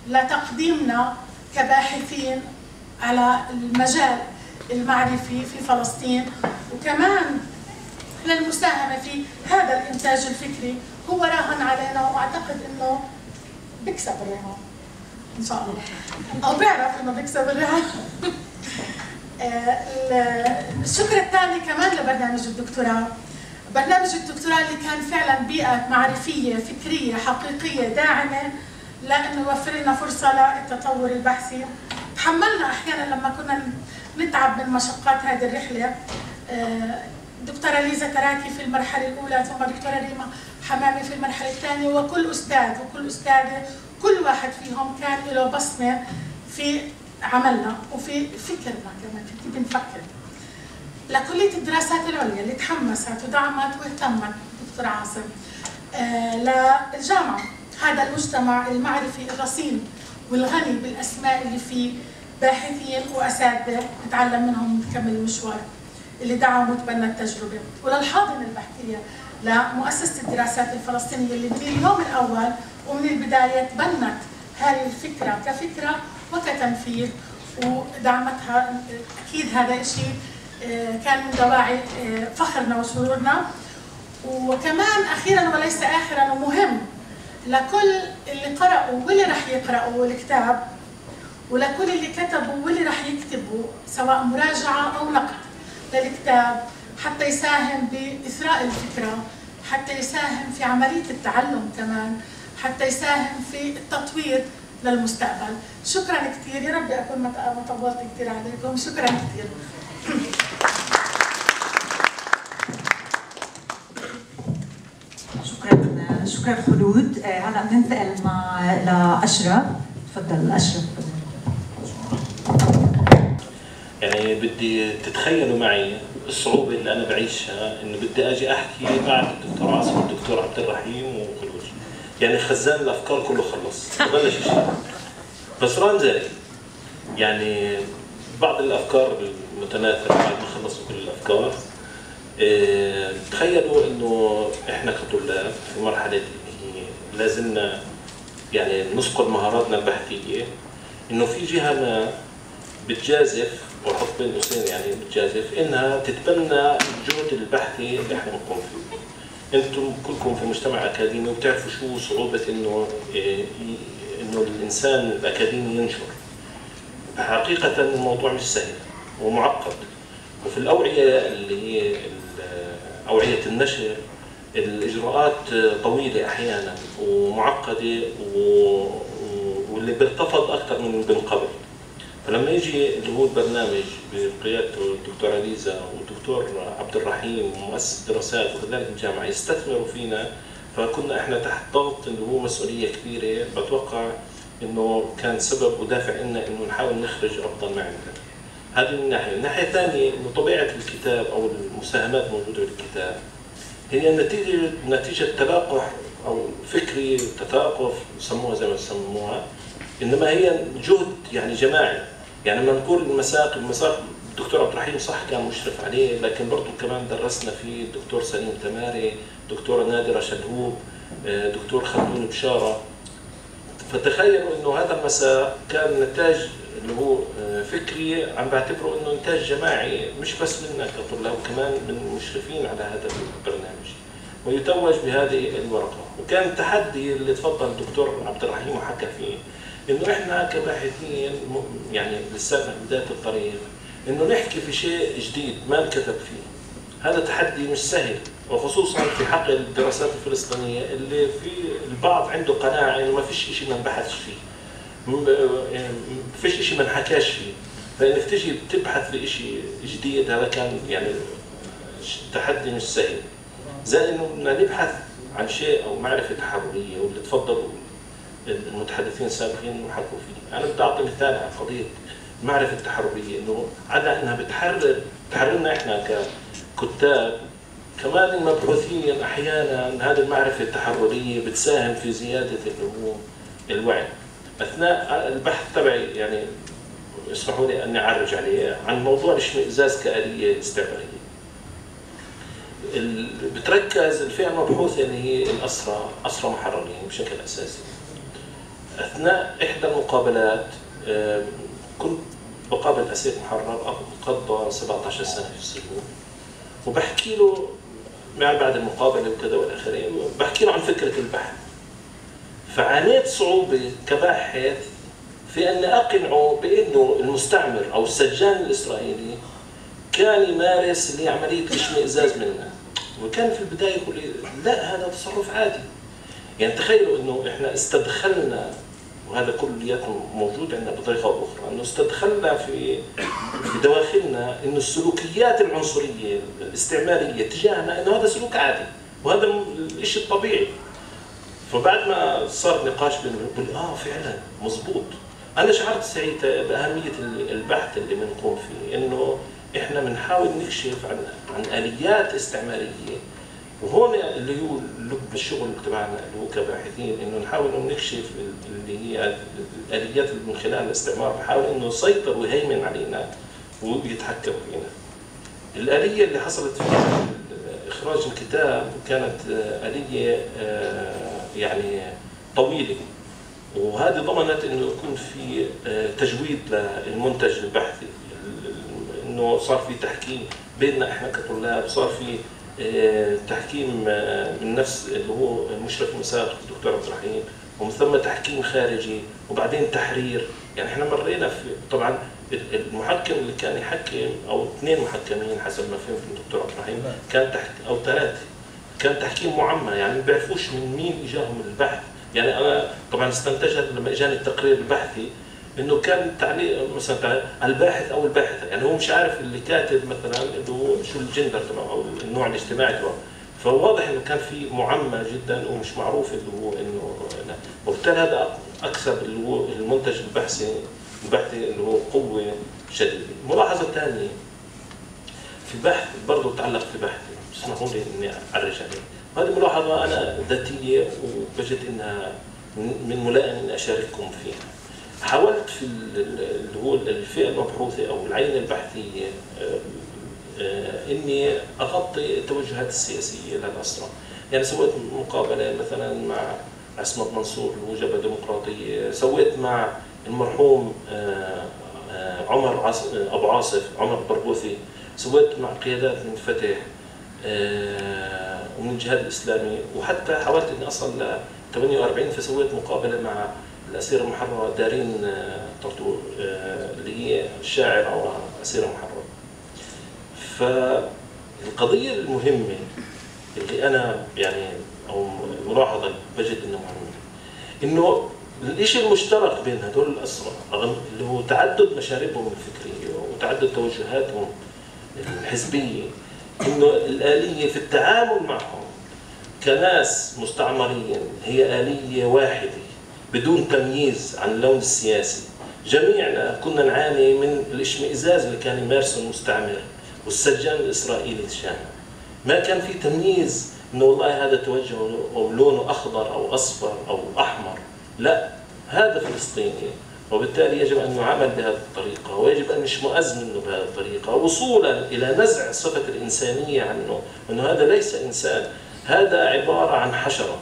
لتقديمنا كباحثين على المجال المعرفي في فلسطين، وكمان للمساهمه في هذا الانتاج الفكري. هو راهن علينا، واعتقد انه بيكسب الرهان ان شاء الله، او بيعرف انه بيكسب الرهان. الشكر الثاني كمان لبرنامج الدكتوراه، برنامج الدكتوراه اللي كان فعلا بيئه معرفيه فكريه حقيقيه داعمه، لانه يوفر لنا فرصه للتطور البحثي. تحملنا احيانا لما كنا نتعب من مشقات هذه الرحله، دكتوره ليسا تراكي في المرحله الاولى، ثم دكتوره ريما حمامي في المرحله الثانيه، وكل استاذ وكل استاذه كل واحد فيهم كان له بصمه في عملنا وفي فكرنا، كمان كيف بنفكر. لكليه الدراسات العليا اللي تحمست ودعمت واهتمت، دكتور عاصم، للجامعه، هذا المجتمع المعرفي الرصين والغني بالاسماء اللي فيه باحثين واساتذه نتعلم منهم ونكمل المشوار، اللي دعم وتبنى التجربه، وللحاضنه البحثيه لمؤسسه الدراسات الفلسطينيه اللي من اليوم الاول ومن البدايه تبنت هذه الفكره كفكره وكتنفيذ ودعمتها. اكيد هذا شيء كان من دواعي فخرنا وسرورنا. وكمان اخيرا وليس اخرا ومهم، لكل اللي قرأوا واللي رح يقرأوا الكتاب، ولكل اللي كتبوا واللي رح يكتبوا سواء مراجعة أو نقد للكتاب، حتى يساهم بإثراء الفكرة، حتى يساهم في عملية التعلم كمان، حتى يساهم في التطوير للمستقبل. شكرا كثير، يا رب أكون ما طولت كثير عليكم، شكرا كثير. شكرا شكرا خلود. هلا بننتقل مع لاشرف، تفضل اشرف. يعني بدي تتخيلوا معي الصعوبه اللي انا بعيشها، انه بدي اجي احكي بعد الدكتور عاصم والدكتور عبد الرحيم وخلود، يعني خزان الافكار كله خلص، بلش شيء بس رانزل. يعني بعض الافكار المتناثره بعد ما خلصوا كل الافكار. تخيلوا انه احنا كطلاب في مرحله اللي لازلنا يعني نصقل مهاراتنا البحثيه، انه في جهه ما بتجازف، واحط بين قوسين يعني بتجازف، انها تتبنى الجهد البحثي اللي احنا بنقوم فيه. انتم كلكم في مجتمع اكاديمي وبتعرفوا شو صعوبه انه انه الانسان الاكاديمي ينشر. حقيقه الموضوع مش سهل ومعقد، وفي الأوعية اللي هي أوعية النشر الإجراءات طويلة أحياناً ومعقدة و... واللي بترفض أكثر من بنقبل. فلما يجي اللي هو البرنامج بقيادته الدكتورة ليزا والدكتور عبد الرحيم ومؤسسة الدراسات وكذلك الجامعة يستثمروا فينا، فكنا إحنا تحت ضغط اللي هو مسؤولية كبيرة. بتوقع إنه كان سبب ودافع لنا إنه نحاول نخرج أفضل ما عندنا. هذه من ناحية. من ناحية ثانية إنه طبيعة الكتاب أو المساهمات الموجودة بالكتاب هي نتيجة نتيجة تلاقح أو فكري تثاقف، سموها زي ما سموها، إنما هي جهد يعني جماعي. يعني لما نقول المساق، المساق الدكتور عبد الرحيم صح كان مشرف عليه، لكن برضه كمان درسنا فيه الدكتور سليم تماري، دكتورة نادرة شلهوب، دكتور خلدون بشارة. فتخيلوا إنه هذا المساق كان نتاج اللي هو فكري، عم بعتبره انه انتاج جماعي مش بس منا كطلاب، وكمان من المشرفين على هذا البرنامج، ويتوج بهذه الورقه. وكان التحدي اللي تفضل الدكتور عبد الرحيم وحكى فيه انه احنا كباحثين يعني لساتنا بدايه الطريق، انه نحكي في شيء جديد ما انكتب فيه. هذا تحدي مش سهل، وخصوصا في حق الدراسات الفلسطينيه اللي في البعض عنده قناعه انه ما فيش شيء ما انبحثش فيه، ما فيش شيء ما انحكاش فيه، فانك تجي تبحث في شيء جديد هذا كان يعني تحدي مش سهل. زي انه بدنا نبحث عن شيء او معرفه تحوليه واللي تفضلوا المتحدثين السابقين وحكوا فيه. انا بدي اعطي مثال عن قضيه المعرفه التحرريه، انه عدا انها بتحرر بتحررنا احنا ككتاب، كمان مبعوثين احيانا هذه المعرفه التحرريه بتساهم في زياده اللي هو الوعي. اثناء البحث تبعي يعني اسمحوا لي اني اعرج عليه عن موضوع الاشمئزاز كاليه استعماريه. بتركز الفئه المبحوثه اللي هي الاسرى، اسرى محررين بشكل اساسي. اثناء احدى المقابلات كنت بقابل اسير محرر قضى سبعة عشر سنه في السجون، وبحكي له مع بعد المقابله وكذا والاخرين، بحكي له عن فكره البحث. فعانيت صعوبه كباحث في ان اقنعه بانه المستعمر او السجان الاسرائيلي كان يمارس اللي عمليه الاشمئزاز منا، وكان في البدايه يقول لي لا هذا تصرف عادي. يعني تخيلوا انه احنا استدخلنا، وهذا كلياتنا موجود عندنا بطريقه او اخرى، انه استدخلنا في دواخلنا انه السلوكيات العنصريه الاستعماريه تجاهنا انه هذا سلوك عادي وهذا الشيء الطبيعي. فبعد ما صار نقاش بيننا بقول اه فعلا مضبوط. انا شعرت ساعتها باهميه البحث اللي بنقوم فيه، انه احنا بنحاول نكشف عن عن اليات استعماريه. وهون اللي هو لب الشغل تبعنا اللي هو كباحثين، انه نحاول انه نكشف اللي هي الاليات اللي من خلال الاستعمار بحاول انه يسيطر ويهيمن علينا ويتحكم فينا. الاليه اللي حصلت في اخراج الكتاب كانت اليه يعني طويله، وهذه ضمنت انه يكون في تجويد للمنتج البحثي، انه صار في تحكيم بيننا احنا كطلاب، صار في تحكيم من نفس اللي هو مشرف مساق الدكتور عبد الرحيم، ومن ثم تحكيم خارجي وبعدين تحرير. يعني احنا مرينا في طبعا المحكم اللي كان يحكم او اثنين محكمين حسب ما فهمت من الدكتور عبد الرحيم كان تحت او ثلاثه، كان تحكيم معمى يعني ما بيعرفوش من مين اجاهم البحث. يعني انا طبعا استنتجت لما اجاني التقرير البحثي انه كان تعليق مثلا تعليق الباحث او الباحثه، يعني هو مش عارف اللي كاتب مثلا انه شو الجندر تبعه او النوع الاجتماعي تبعه، فواضح انه كان في معمى جدا ومش معروف اللي هو انه، وبالتالي هذا اكسب اللي هو المنتج البحثي البحثي اللي هو قوه شديده. ملاحظه ثانيه في بحث برضه تعلق في بحثي، اسمحوا لي اني اعرج عليه، وهذه ملاحظه انا ذاتيه وبجد انها من ملائم اني اشارككم فيها. حاولت في اللي هو الفئه المبحوثه او العينه البحثيه اني اغطي التوجهات السياسيه للاسرى، يعني سويت مقابله مثلا مع عسمة منصور اللي هو جبهه ديمقراطيه، سويت مع المرحوم عمر ابو عاصف عمر البروغوثي، سويت مع قيادات من فتح ومن الجهاد الاسلامي، وحتى حاولت اني اصل ل ثمانية وأربعين، فسويت مقابله مع الأسيرة المحررة دارين ترتو اللي هي شاعرة وأسيرة محررة. فالقضية المهمة اللي أنا يعني أو الملاحظة بجد إنه مهمة، إنه الشيء المشترك بين هدول الأسرى رغم اللي هو تعدد مشاربهم الفكرية وتعدد توجهاتهم الحزبية، إنه الآلية في التعامل معهم كناس مستعمرين هي آلية واحدة بدون تمييز عن اللون السياسي. جميعنا كنا نعاني من الاشمئزاز اللي كان يمارسه المستعمر والسجان الاسرائيلي الشامل. ما كان في تمييز انه والله هذا توجهه او لونه اخضر او اصفر او احمر، لا هذا فلسطيني وبالتالي يجب ان نعامل بهذه الطريقه ويجب ان نشمئز منه بهذه الطريقه، وصولا الى نزع صفه الانسانيه عنه، انه هذا ليس انسان، هذا عباره عن حشره.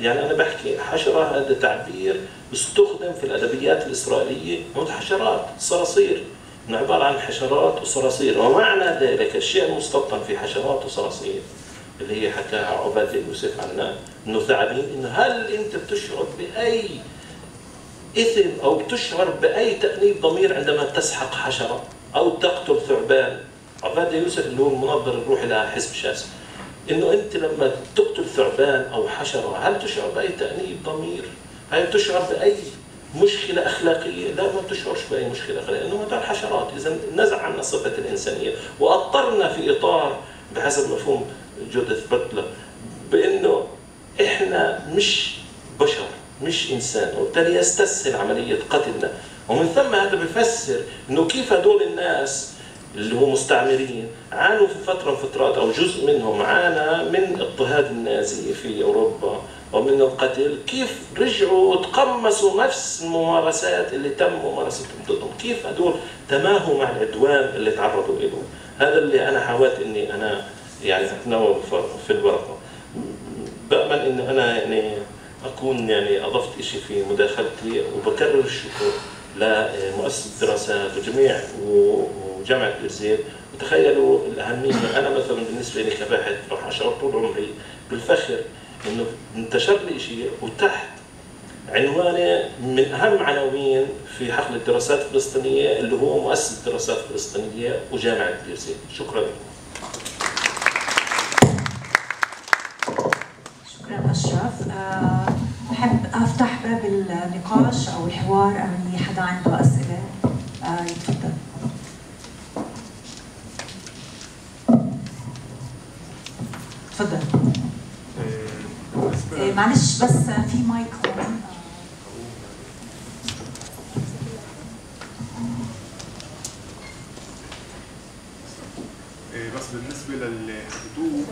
يعني أنا بحكي حشرة، هذا تعبير استخدم في الأدبيات الإسرائيلية، هم حشرات صراصير، عبارة عن حشرات وصراصير، ومعنى ذلك الشيء المستبطن في حشرات وصراصير اللي هي حكاها عباد يوسف عنها إنه ثعابين، إنه هل أنت بتشعر بأي إثم أو بتشعر بأي تأنيب ضمير عندما تسحق حشرة أو تقتل ثعبان. عباد يوسف اللي هو المنظر الروحي لحزب شاس، إنه أنت لما تقتل ثعبان أو حشرة هل تشعر بأي تأنيب ضمير؟ هل تشعر بأي مشكلة أخلاقية؟ لا، ما تشعرش بأي مشكلة أخلاقية، لأنه هذول حشرات، إذا نزع عنا صفة الإنسانية، وأضطرنا في إطار بحسب مفهوم جوديث بتلر بإنه إحنا مش بشر، مش إنسان، وبالتالي يستسهل عملية قتلنا، ومن ثم هذا بفسر إنه كيف هذول الناس اللي هم مستعمرين عانوا في فترة من فترات أو جزء منهم عانى من اضطهاد النازي في أوروبا ومن القتل، كيف رجعوا وتقمصوا نفس الممارسات اللي تم ممارستهم ضدهم، كيف هذول تماهوا مع العدوان اللي تعرضوا له. هذا اللي أنا حاولت إني أنا يعني أتناول في الورقة. بأمل إنه أنا يعني أكون يعني أضفت إشي في مداخلتي، وبكرر الشكر لمؤسسة الدراسات وجميع وجامعة بيرزيت. وتخيلوا الأهمية، أنا مثلا بالنسبة لي كباحث راح أشعر طول عمري بالفخر إنه انتشر لي شيء وتحت عنوانه من أهم عناوين في حقل الدراسات الفلسطينية اللي هو مؤسسة الدراسات الفلسطينية وجامعة بيرزيت. شكرا لكم. شكرا أشرف. بحب أفتح باب النقاش أو الحوار أو اللي حدا عنده أسئلة يتفضل. تفضل. إيه معلش بس في مايك هون. إيه بس بالنسبة للحدود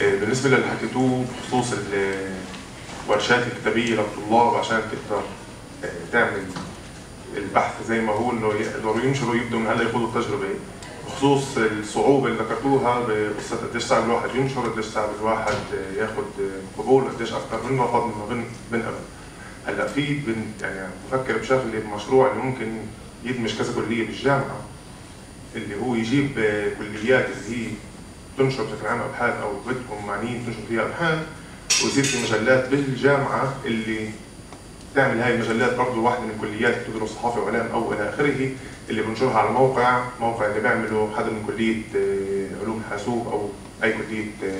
بالنسبة للي حكيتوه بخصوص الورشات الكتابية للطلاب عشان تقدر تعمل البحث زي ما هو، انه يقدروا ينشروا يبدوا من هلا يخوضوا التجربه، بخصوص الصعوبه اللي ذكرتوها بقصه قديش صعب الواحد ينشر، قديش صعب الواحد ياخذ قبول، قديش اكثر من رفض من من قبل. هلا في يعني بفكر بشغله بمشروع اللي ممكن يدمج كذا كليه بالجامعه، اللي هو يجيب كليات اللي هي تنشر بشكل عام ابحاث او بدهم معنيين تنشر فيها ابحاث، ويصير في مجلات بالجامعه اللي تعمل هاي المجلات برضه واحدة من الكليات اللي بتدرس صحافة وإعلام أو إلى آخره، اللي بنشرها على موقع، موقع اللي بيعمله حدا من كلية علوم حاسوب أو أي كلية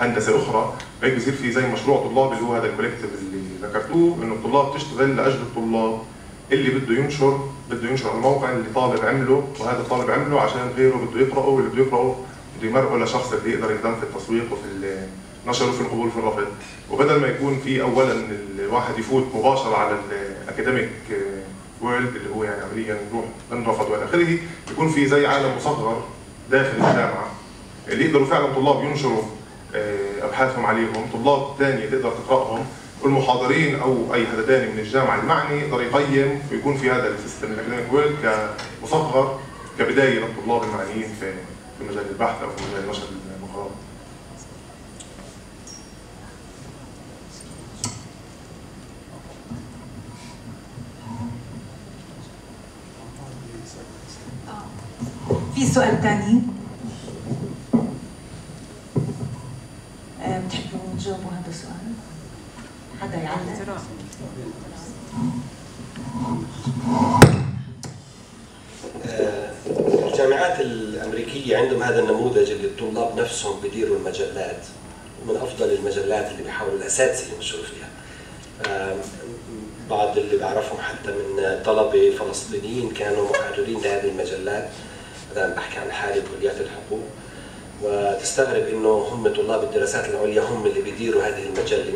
هندسة أخرى، هيك بصير في زي مشروع طلاب اللي هو هذا الكولكتيف اللي ذكرتوه، إنه الطلاب تشتغل لأجل الطلاب، اللي بده ينشر بده ينشر على الموقع اللي طالب عمله وهذا الطالب عمله عشان غيره بده يقرأه، واللي بده يقرأه بده يمرقه لشخص اللي يقدر يخدم في التسويق وفي نشره في القبول في الرفض. وبدل ما يكون في اولا الواحد يفوت مباشره على الاكاديميك وورلد اللي هو يعني عمليا يروح بنرفض والى اخره، يكون في زي عالم مصغر داخل الجامعه اللي يقدروا فعلا طلاب ينشروا ابحاثهم عليهم، طلاب ثانيه تقدر تقراهم، والمحاضرين او اي حدا ثاني من الجامعه المعني يقدر يقيم، ويكون في هذا السيستم الاكاديميك وورلد كمصغر كبدايه للطلاب المعنيين في مجال البحث او في مجال نشر المقالات. في سؤال ثاني بتحبوا تجاوبوا هذا السؤال؟ حدا يعلق؟ الجامعات الامريكيه عندهم هذا النموذج اللي الطلاب نفسهم بيديروا المجلات، من افضل المجلات اللي بيحاولوا الاساتذه ينشروا فيها. بعض اللي بعرفهم حتى من طلبه فلسطينيين كانوا محررين لهذه المجلات، مثلا بحكي عن حالة كليات الحقوق، وتستغرب انه هم طلاب الدراسات العليا هم اللي بيديروا هذه المجله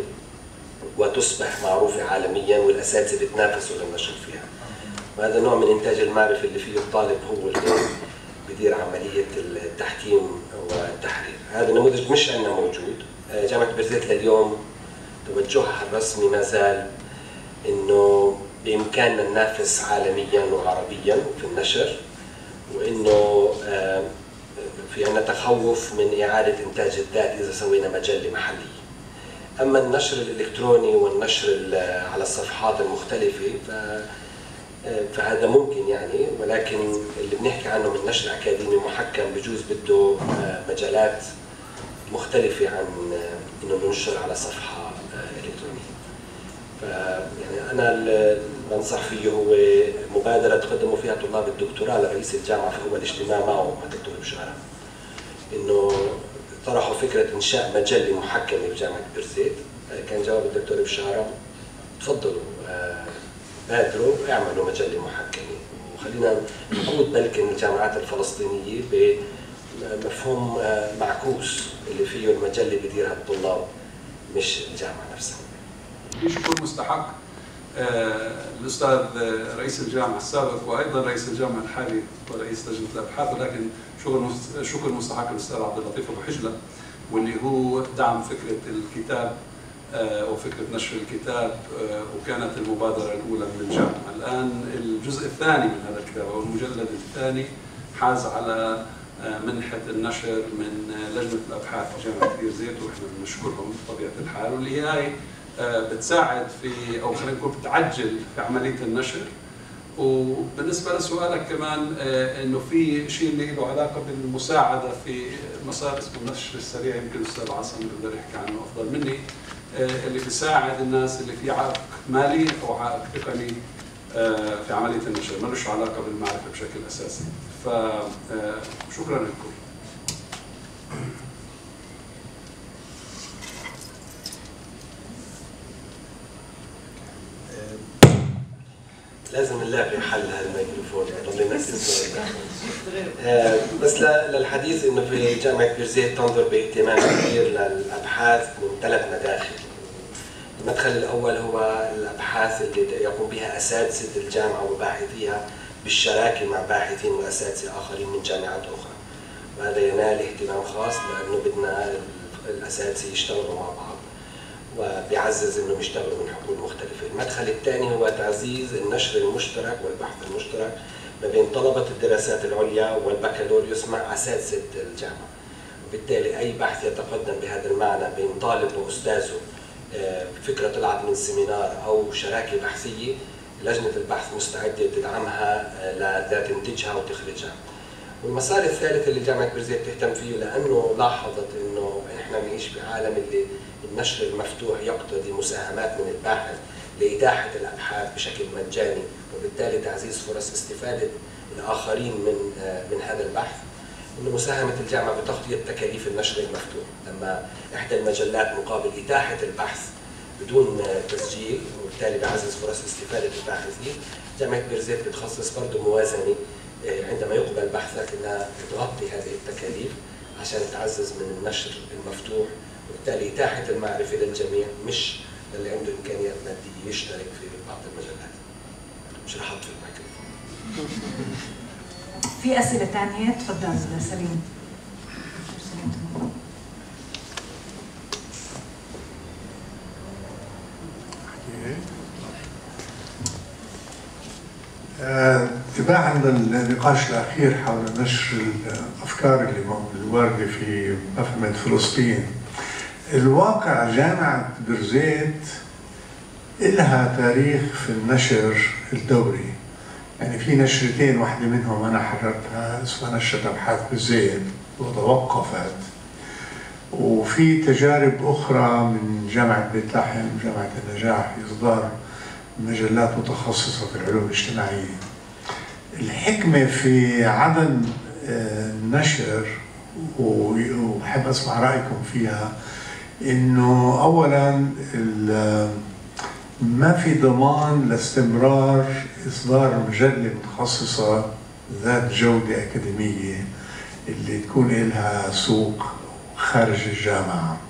وتصبح معروفه عالميا والاساتذه بتنافسوا للنشر فيها. وهذا نوع من انتاج المعرفه اللي فيه الطالب هو اللي بيدير عمليه التحكيم والتحرير. هذا النموذج مش عندنا موجود. جامعه بيرزيت لليوم توجهها الرسمي ما زال انه بامكاننا ننافس عالميا وعربيا في النشر، وانه في عندنا تخوف من اعاده انتاج الذات اذا سوينا مجله محليه. اما النشر الالكتروني والنشر على الصفحات المختلفه فهذا ممكن يعني، ولكن اللي بنحكي عنه من نشر اكاديمي محكم بجوز بده مجالات مختلفه عن انه ننشر على صفحه الكترونيه. فيعني انا اللي بنصح فيه هو مبادره تقدموا فيها طلاب الدكتوراه لرئيس الجامعه في اول اجتماع معه مع الدكتور بشارة، انه طرحوا فكره انشاء مجله محكمه بجامعه بيرزيت. كان جواب الدكتور بشارة تفضلوا بادروا اعملوا مجله محكمه وخلينا نقود بلكن الجامعات الفلسطينيه بمفهوم معكوس اللي فيه المجله بيديرها الطلاب مش الجامعه نفسها. بشكر مستحق الاستاذ رئيس الجامعه السابق وايضا رئيس الجامعه الحالي ورئيس لجنه الابحاث، ولكن شكر مستحق الاستاذ عبد اللطيف ابو حجله واللي هو دعم فكره الكتاب وفكرة نشر الكتاب، وكانت المبادرة الأولى من الجامعة. الآن الجزء الثاني من هذا الكتاب أو المجلد الثاني حاز على منحة النشر من لجنة الأبحاث في جامعة بيرزيت، ونحن بنشكرهم بطبيعة الحال، واللي هاي بتساعد في أو خلينا نقول بتعجل في عملية النشر. وبالنسبة لسؤالك كمان إنه في شيء اللي له علاقة بالمساعدة في مسار اسمه النشر السريع، يمكن الأستاذ عاصم بيقدر يحكي عنه أفضل مني، اللي بيساعد الناس اللي في عائق مالي او عائق تقني في عمليه النشر، ملوش علاقه بالمعرفه بشكل اساسي. فشكرا لكم. لازم نلاقي حل لهالميكروفون يضلنا نسمع. بس للحديث انه في جامعه بيرزيت تنظر باهتمام كبير للابحاث من ثلاث مداخل. المدخل الاول هو الابحاث اللي يقوم بها اساتذه الجامعه وباحثيها بالشراكه مع باحثين واساتذه اخرين من جامعات اخرى. وهذا ينال اهتمام خاص لانه بدنا الاساتذه يشتغلوا مع بعض. وبيعزز انهم يشتغلوا من حقول مختلفه. المدخل الثاني هو تعزيز النشر المشترك والبحث المشترك ما بين طلبه الدراسات العليا والبكالوريوس مع اساتذه الجامعه. وبالتالي اي بحث يتقدم بهذا المعنى بين طالب واستاذه فكره طلعت من سيمينار او شراكه بحثيه، لجنه البحث مستعده تدعمها لتنتجها وتخرجها. والمسار الثالث اللي جامعه بيرزيت تهتم فيه لانه لاحظت انه احنا بنعيش بعالم اللي النشر المفتوح يقتضي مساهمات من الباحث لإتاحة الأبحاث بشكل مجاني، وبالتالي تعزيز فرص استفادة الآخرين من من هذا البحث. إنه مساهمة الجامعة بتغطية تكاليف النشر المفتوح، لما إحدى المجلات مقابل إتاحة البحث بدون تسجيل، وبالتالي بعزز فرص استفادة الباحثين. جامعة بيرزيت بتخصص برضه موازنة عندما يقبل بحثك إنها تغطي هذه التكاليف عشان تعزز من النشر المفتوح، وبالتالي إتاحة المعرفة للجميع مش للي عنده إمكانيات مادية يشترك في بعض المجالات. مش رح أحط في الميكروفون. في أسئلة ثانية؟ تفضل سليم. تباعاً للنقاش الأخير حول نشر الأفكار اللي الواردة في مفهمة فلسطين، الواقع جامعة بيرزيت إلها تاريخ في النشر الدوري. يعني في نشرتين، واحدة منهم أنا حررتها اسمها نشرة أبحاث بيرزيت وتوقفت، وفي تجارب أخرى من جامعة بيت لحم وجامعة النجاح في إصدار مجلات متخصصة في العلوم الاجتماعية. الحكمة في عدم النشر، وبحب أسمع رأيكم فيها، إنه أولاً ما في ضمان لاستمرار إصدار مجلة متخصصة ذات جودة أكاديمية اللي تكون لها سوق خارج الجامعة.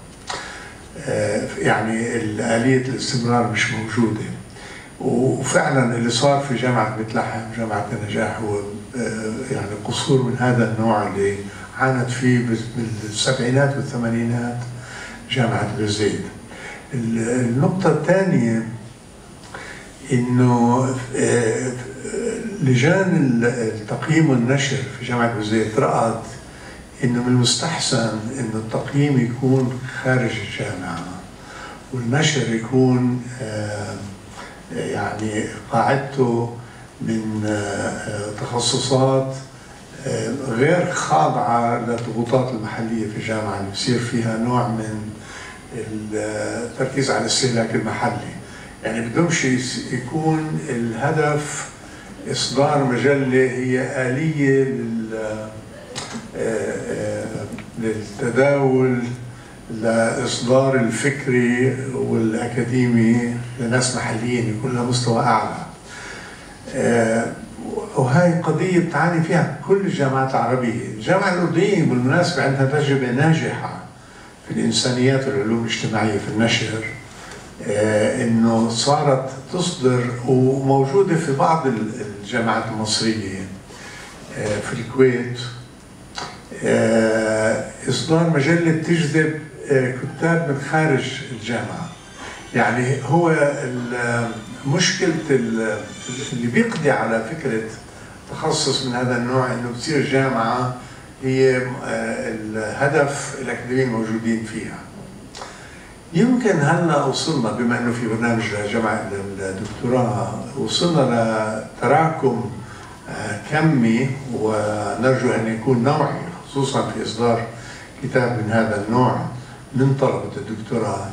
يعني آلية الاستمرار مش موجودة. وفعلاً اللي صار في جامعة بيت لحم وجامعة النجاح هو يعني قصور من هذا النوع اللي عانت فيه بالسبعينات والثمانينات جامعة بيرزيت. النقطة الثانية إنه لجان التقييم والنشر في جامعة بيرزيت رأت إنه من المستحسن إنه التقييم يكون خارج الجامعة والنشر يكون يعني قاعدته من تخصصات غير خاضعة للضغوطات المحلية في الجامعة، اللي بصير فيها نوع من التركيز على الاستهلاك المحلي. يعني بدهمش يكون الهدف إصدار مجلة هي آلية للتداول لإصدار الفكري والأكاديمي لناس محليين يكون لها مستوى أعلى. وهي قضية بتعاني فيها كل الجامعات العربية. الجامعة الأردنية بالمناسبة عندها تجربة ناجحة في الإنسانيات والعلوم الاجتماعية في النشر، إنه صارت تصدر، وموجودة في بعض الجامعات المصرية في الكويت، إصدار مجلة تجذب كتاب من خارج الجامعة. يعني هو مشكلة اللي بيقضي على فكرة تخصص من هذا النوع إنه بتصير جامعة هي الهدف الأكاديميين الموجودين فيها. يمكن هلا وصلنا، بما إنه في برنامج جامعة الدكتوراه، وصلنا لتراكم كمي ونرجو أن يكون نوعي، خصوصا في إصدار كتاب من هذا النوع من طلبة الدكتوراه،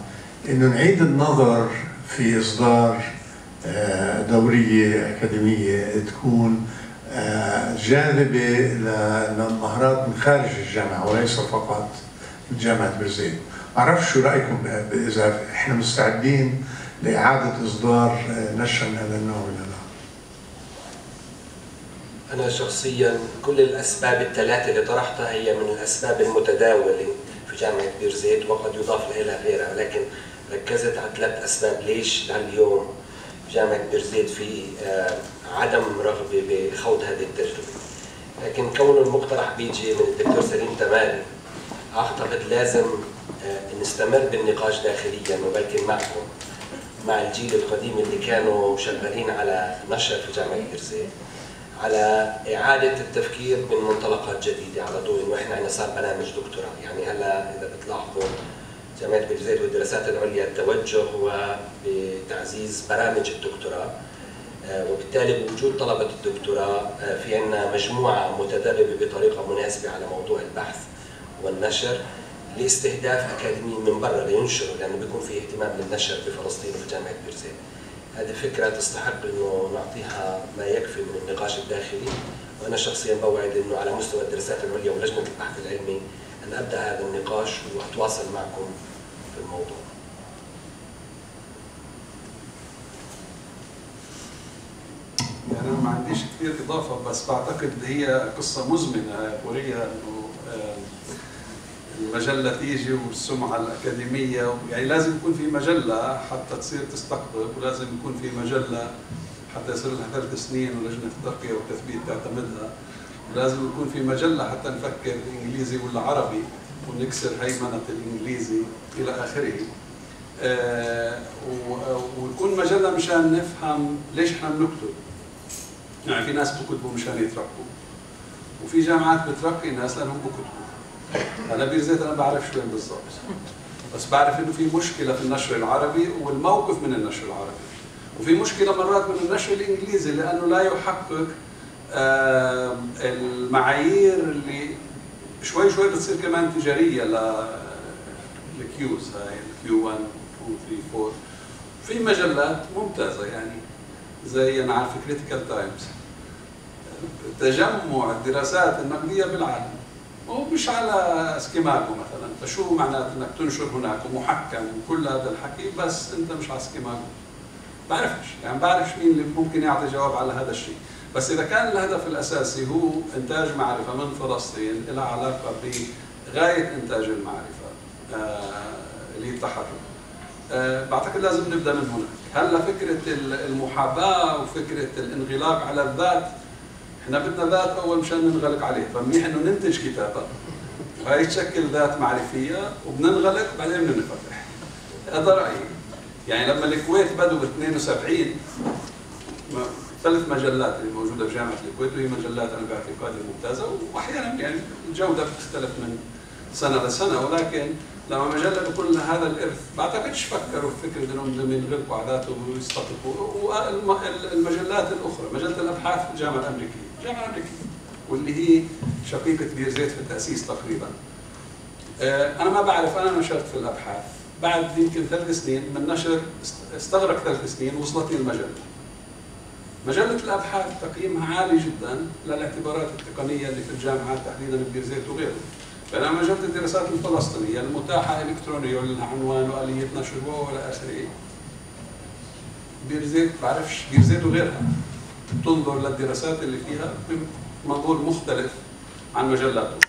إنه نعيد النظر في إصدار دورية أكاديمية تكون جاذبة للمهارات من خارج الجامعة وليس فقط جامعة بيرزيت. أعرف شو رأيكم إذا إحنا مستعدين لإعادة إصدار نشر من هذا النوع ولا لا؟ أنا شخصياً كل الأسباب الثلاثة اللي طرحتها هي من الأسباب المتداولة في جامعة بيرزيت وقد يضاف لها غيرها، لكن ركزت على ثلاث أسباب ليش لليوم في جامعة بيرزيت في عدم رغبة بخوض هذه التجربة. لكن كون المقترح بيجي من الدكتور سليم تماري، أعتقد لازم نستمر بالنقاش داخلياً وبلكن معكم، مع الجيل القديم اللي كانوا شغالين على نشر في جامعة بيرزيت، على إعادة التفكير من منطلقات جديدة على طول. وإحنا عندنا صار برنامج دكتوراه، يعني هلا إذا بتلاحظوا جامعة بيرزيت والدراسات العليا التوجه هو بتعزيز برامج الدكتوراه، وبالتالي بوجود طلبة الدكتوراه في عندنا مجموعة متدربة بطريقة مناسبة على موضوع البحث والنشر لاستهداف أكاديميين من برا لينشروا، لأنه بيكون في اهتمام للنشر بفلسطين وفي جامعة بيرزيت. هذه فكرة تستحق إنه نعطيها ما يكفي من النقاش الداخلي، وأنا شخصياً بوعد إنه على مستوى الدراسات العليا ولجنة البحث العلمي أن أبدأ هذا النقاش وأتواصل معكم في الموضوع. يعني أنا ما عنديش كثير إضافة، بس بعتقد هي قصة مزمنة قوية إنه المجلة تيجي والسمعة الأكاديمية، يعني لازم يكون في مجلة حتى تصير تستقطب، ولازم يكون في مجلة حتى يصير لها ثلاث سنين ولجنة الترقية والتثبيت تعتمدها، ولازم يكون في مجلة حتى نفكر إنجليزي ولا عربي ونكسر هيمنة الإنجليزي إلى آخره، آه ويكون مجلة مشان نفهم ليش إحنا بنكتب. يعني في ناس بكتبوا مشان يترقوا، وفي جامعات بترقي ناس لأنهم بكتبوا. أنا بيرزيت أنا بعرف شو بالضبط، بس بعرف إنه في مشكلة في النشر العربي والموقف من النشر العربي، وفي مشكلة مرات من النشر الإنجليزي لأنه لا يحقق آه المعايير اللي شوي شوي بتصير كمان تجارية للكيوز هاي الكيو واحد اثنين ثلاثة أربعة. في مجلات ممتازة يعني زي أنا عارف كريتيكال تايمز، تجمع الدراسات النقدية بالعالم، ومش على اسكيماكو مثلا، فشو معناته انك تنشر هناك ومحكم وكل هذا الحكي، بس انت مش على اسكيماكو. بعرفش، يعني بعرفش مين اللي ممكن يعطي جواب على هذا الشيء، بس اذا كان الهدف الاساسي هو انتاج معرفه من فلسطين لها علاقه بغايه انتاج المعرفه اللي آه التحرر، آه بعتقد لازم نبدا من هناك. هلا فكره المحاباه وفكره الانغلاق على الذات، احنا بدنا ذات اول مشان ننغلق عليه، فمنيح انه ننتج كتابه وهي تشكل ذات معرفيه وبننغلق بعدين بدنا نفتح. هذا رايي. يعني لما الكويت بدوا ب اثنين وسبعين ثلاث مجلات اللي موجوده في جامعه الكويت، وهي مجلات انا بعتقد ممتازه، واحيانا يعني الجوده بتختلف من سنه لسنه، ولكن لما مجله بيقول لنا هذا الارث ما اعتقدش فكروا في فكره انهم يغلقوا عاداتهم ويستطبقوا. والمجلات الاخرى مجله الابحاث الجامعه الامريكيه، الجامعه الامريكيه واللي هي شقيقه بيرزيت في التاسيس تقريبا. انا ما بعرف، انا نشرت في الابحاث بعد يمكن ثلاث سنين من نشر، استغرق ثلاث سنين وصلتني المجله. مجله الابحاث تقييمها عالي جدا للاعتبارات التقنيه اللي في الجامعات تحديدا ببيرزيت وغيره. بينما مجله الدراسات الفلسطينيه المتاحه الكترونيه ولها عنوان واليه نشرها والى اخره. بيرزيت ما بعرفش، بيرزيت وغيرها تنظر للدراسات اللي فيها بمنظور مختلف عن مجلاتهم.